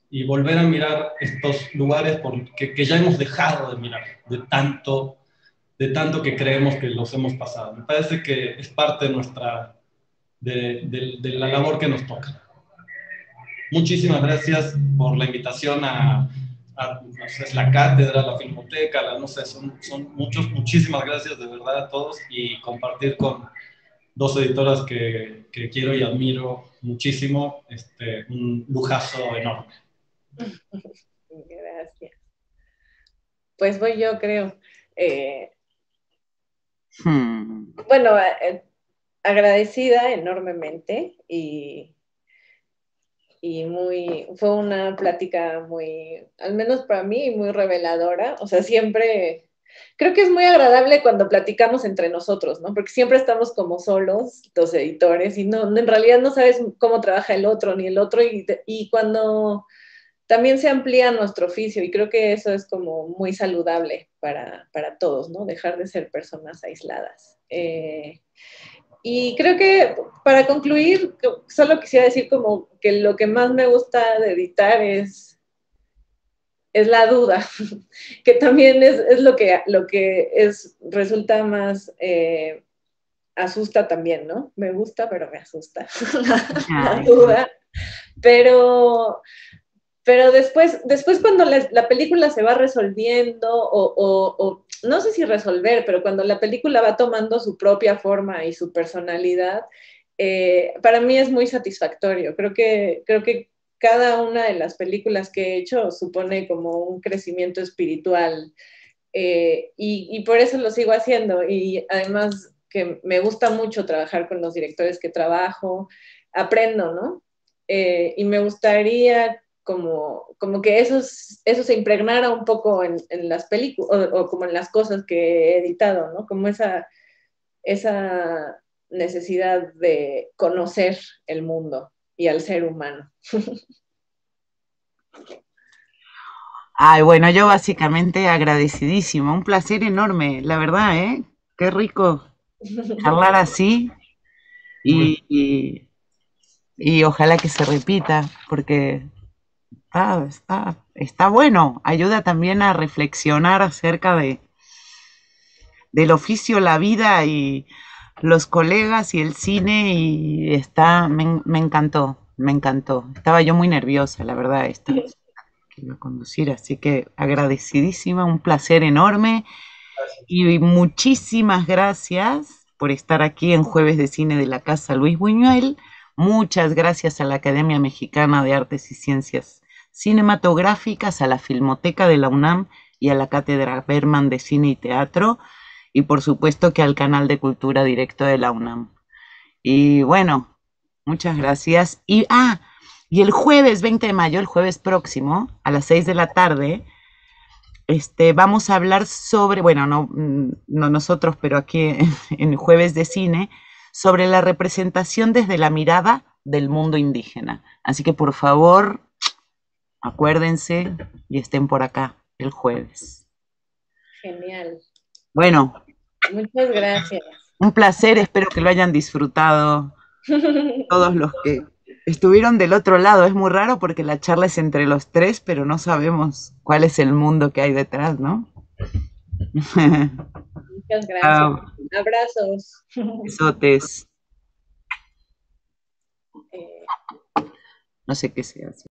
Y volver a mirar estos lugares que ya hemos dejado de mirar, de tanto que creemos que los hemos pasado. Me parece que es parte de de la labor que nos toca. Muchísimas gracias por la invitación no sé, la cátedra, la filmoteca, no sé, son muchísimas gracias de verdad a todos, y compartir con dos editoras que quiero y admiro muchísimo, un lujazo enorme. Gracias. Pues voy yo, creo. Bueno, agradecida enormemente y fue una plática muy, al menos para mí, muy reveladora. O sea, siempre... Creo que es muy agradable cuando platicamos entre nosotros, ¿no? Porque siempre estamos como solos, los editores, y no, en realidad no sabes cómo trabaja el otro, ni el otro, y cuando también se amplía nuestro oficio, y creo que eso es como muy saludable para todos, ¿no? Dejar de ser personas aisladas. Y creo que para concluir, solo quisiera decir como que lo que más me gusta de editar es la duda, que también es lo que resulta más, asusta también, ¿no? Me gusta, pero me asusta la duda. Pero después cuando la película se va resolviendo, o no sé si resolver, pero cuando la película va tomando su propia forma y su personalidad, para mí es muy satisfactorio. Creo que cada una de las películas que he hecho supone como un crecimiento espiritual, y por eso lo sigo haciendo, y además que me gusta mucho trabajar con los directores que trabajo, aprendo, ¿no? Y me gustaría como que eso se impregnara un poco en las películas, o como en las cosas que he editado, ¿no? Como esa necesidad de conocer el mundo y al ser humano. Ay, bueno, yo básicamente agradecidísima, un placer enorme, la verdad, ¿eh? Qué rico charlar así, y ojalá que se repita, porque está bueno, ayuda también a reflexionar acerca del oficio, la vida y los colegas y el cine, y me encantó, me encantó. Estaba yo muy nerviosa, la verdad, que iba a conducir, así que agradecidísima, un placer enorme, y muchísimas gracias por estar aquí en Jueves de Cine de la Casa Luis Buñuel. Muchas gracias a la Academia Mexicana de Artes y Ciencias Cinematográficas, a la Filmoteca de la UNAM y a la Cátedra Bergman de Cine y Teatro, y por supuesto que al Canal de Cultura Directo de la UNAM. Y bueno, muchas gracias. Y el jueves 20 de mayo, el jueves próximo, a las 6 de la tarde, vamos a hablar sobre, bueno, no nosotros, pero aquí en Jueves de Cine, sobre la representación desde la mirada del mundo indígena. Así que por favor, acuérdense y estén por acá el jueves. Genial. Bueno. Muchas gracias. Un placer, espero que lo hayan disfrutado todos los que estuvieron del otro lado. Es muy raro porque la charla es entre los tres, pero no sabemos cuál es el mundo que hay detrás, ¿no? Muchas gracias. Abrazos. Besotes. no sé qué se hace.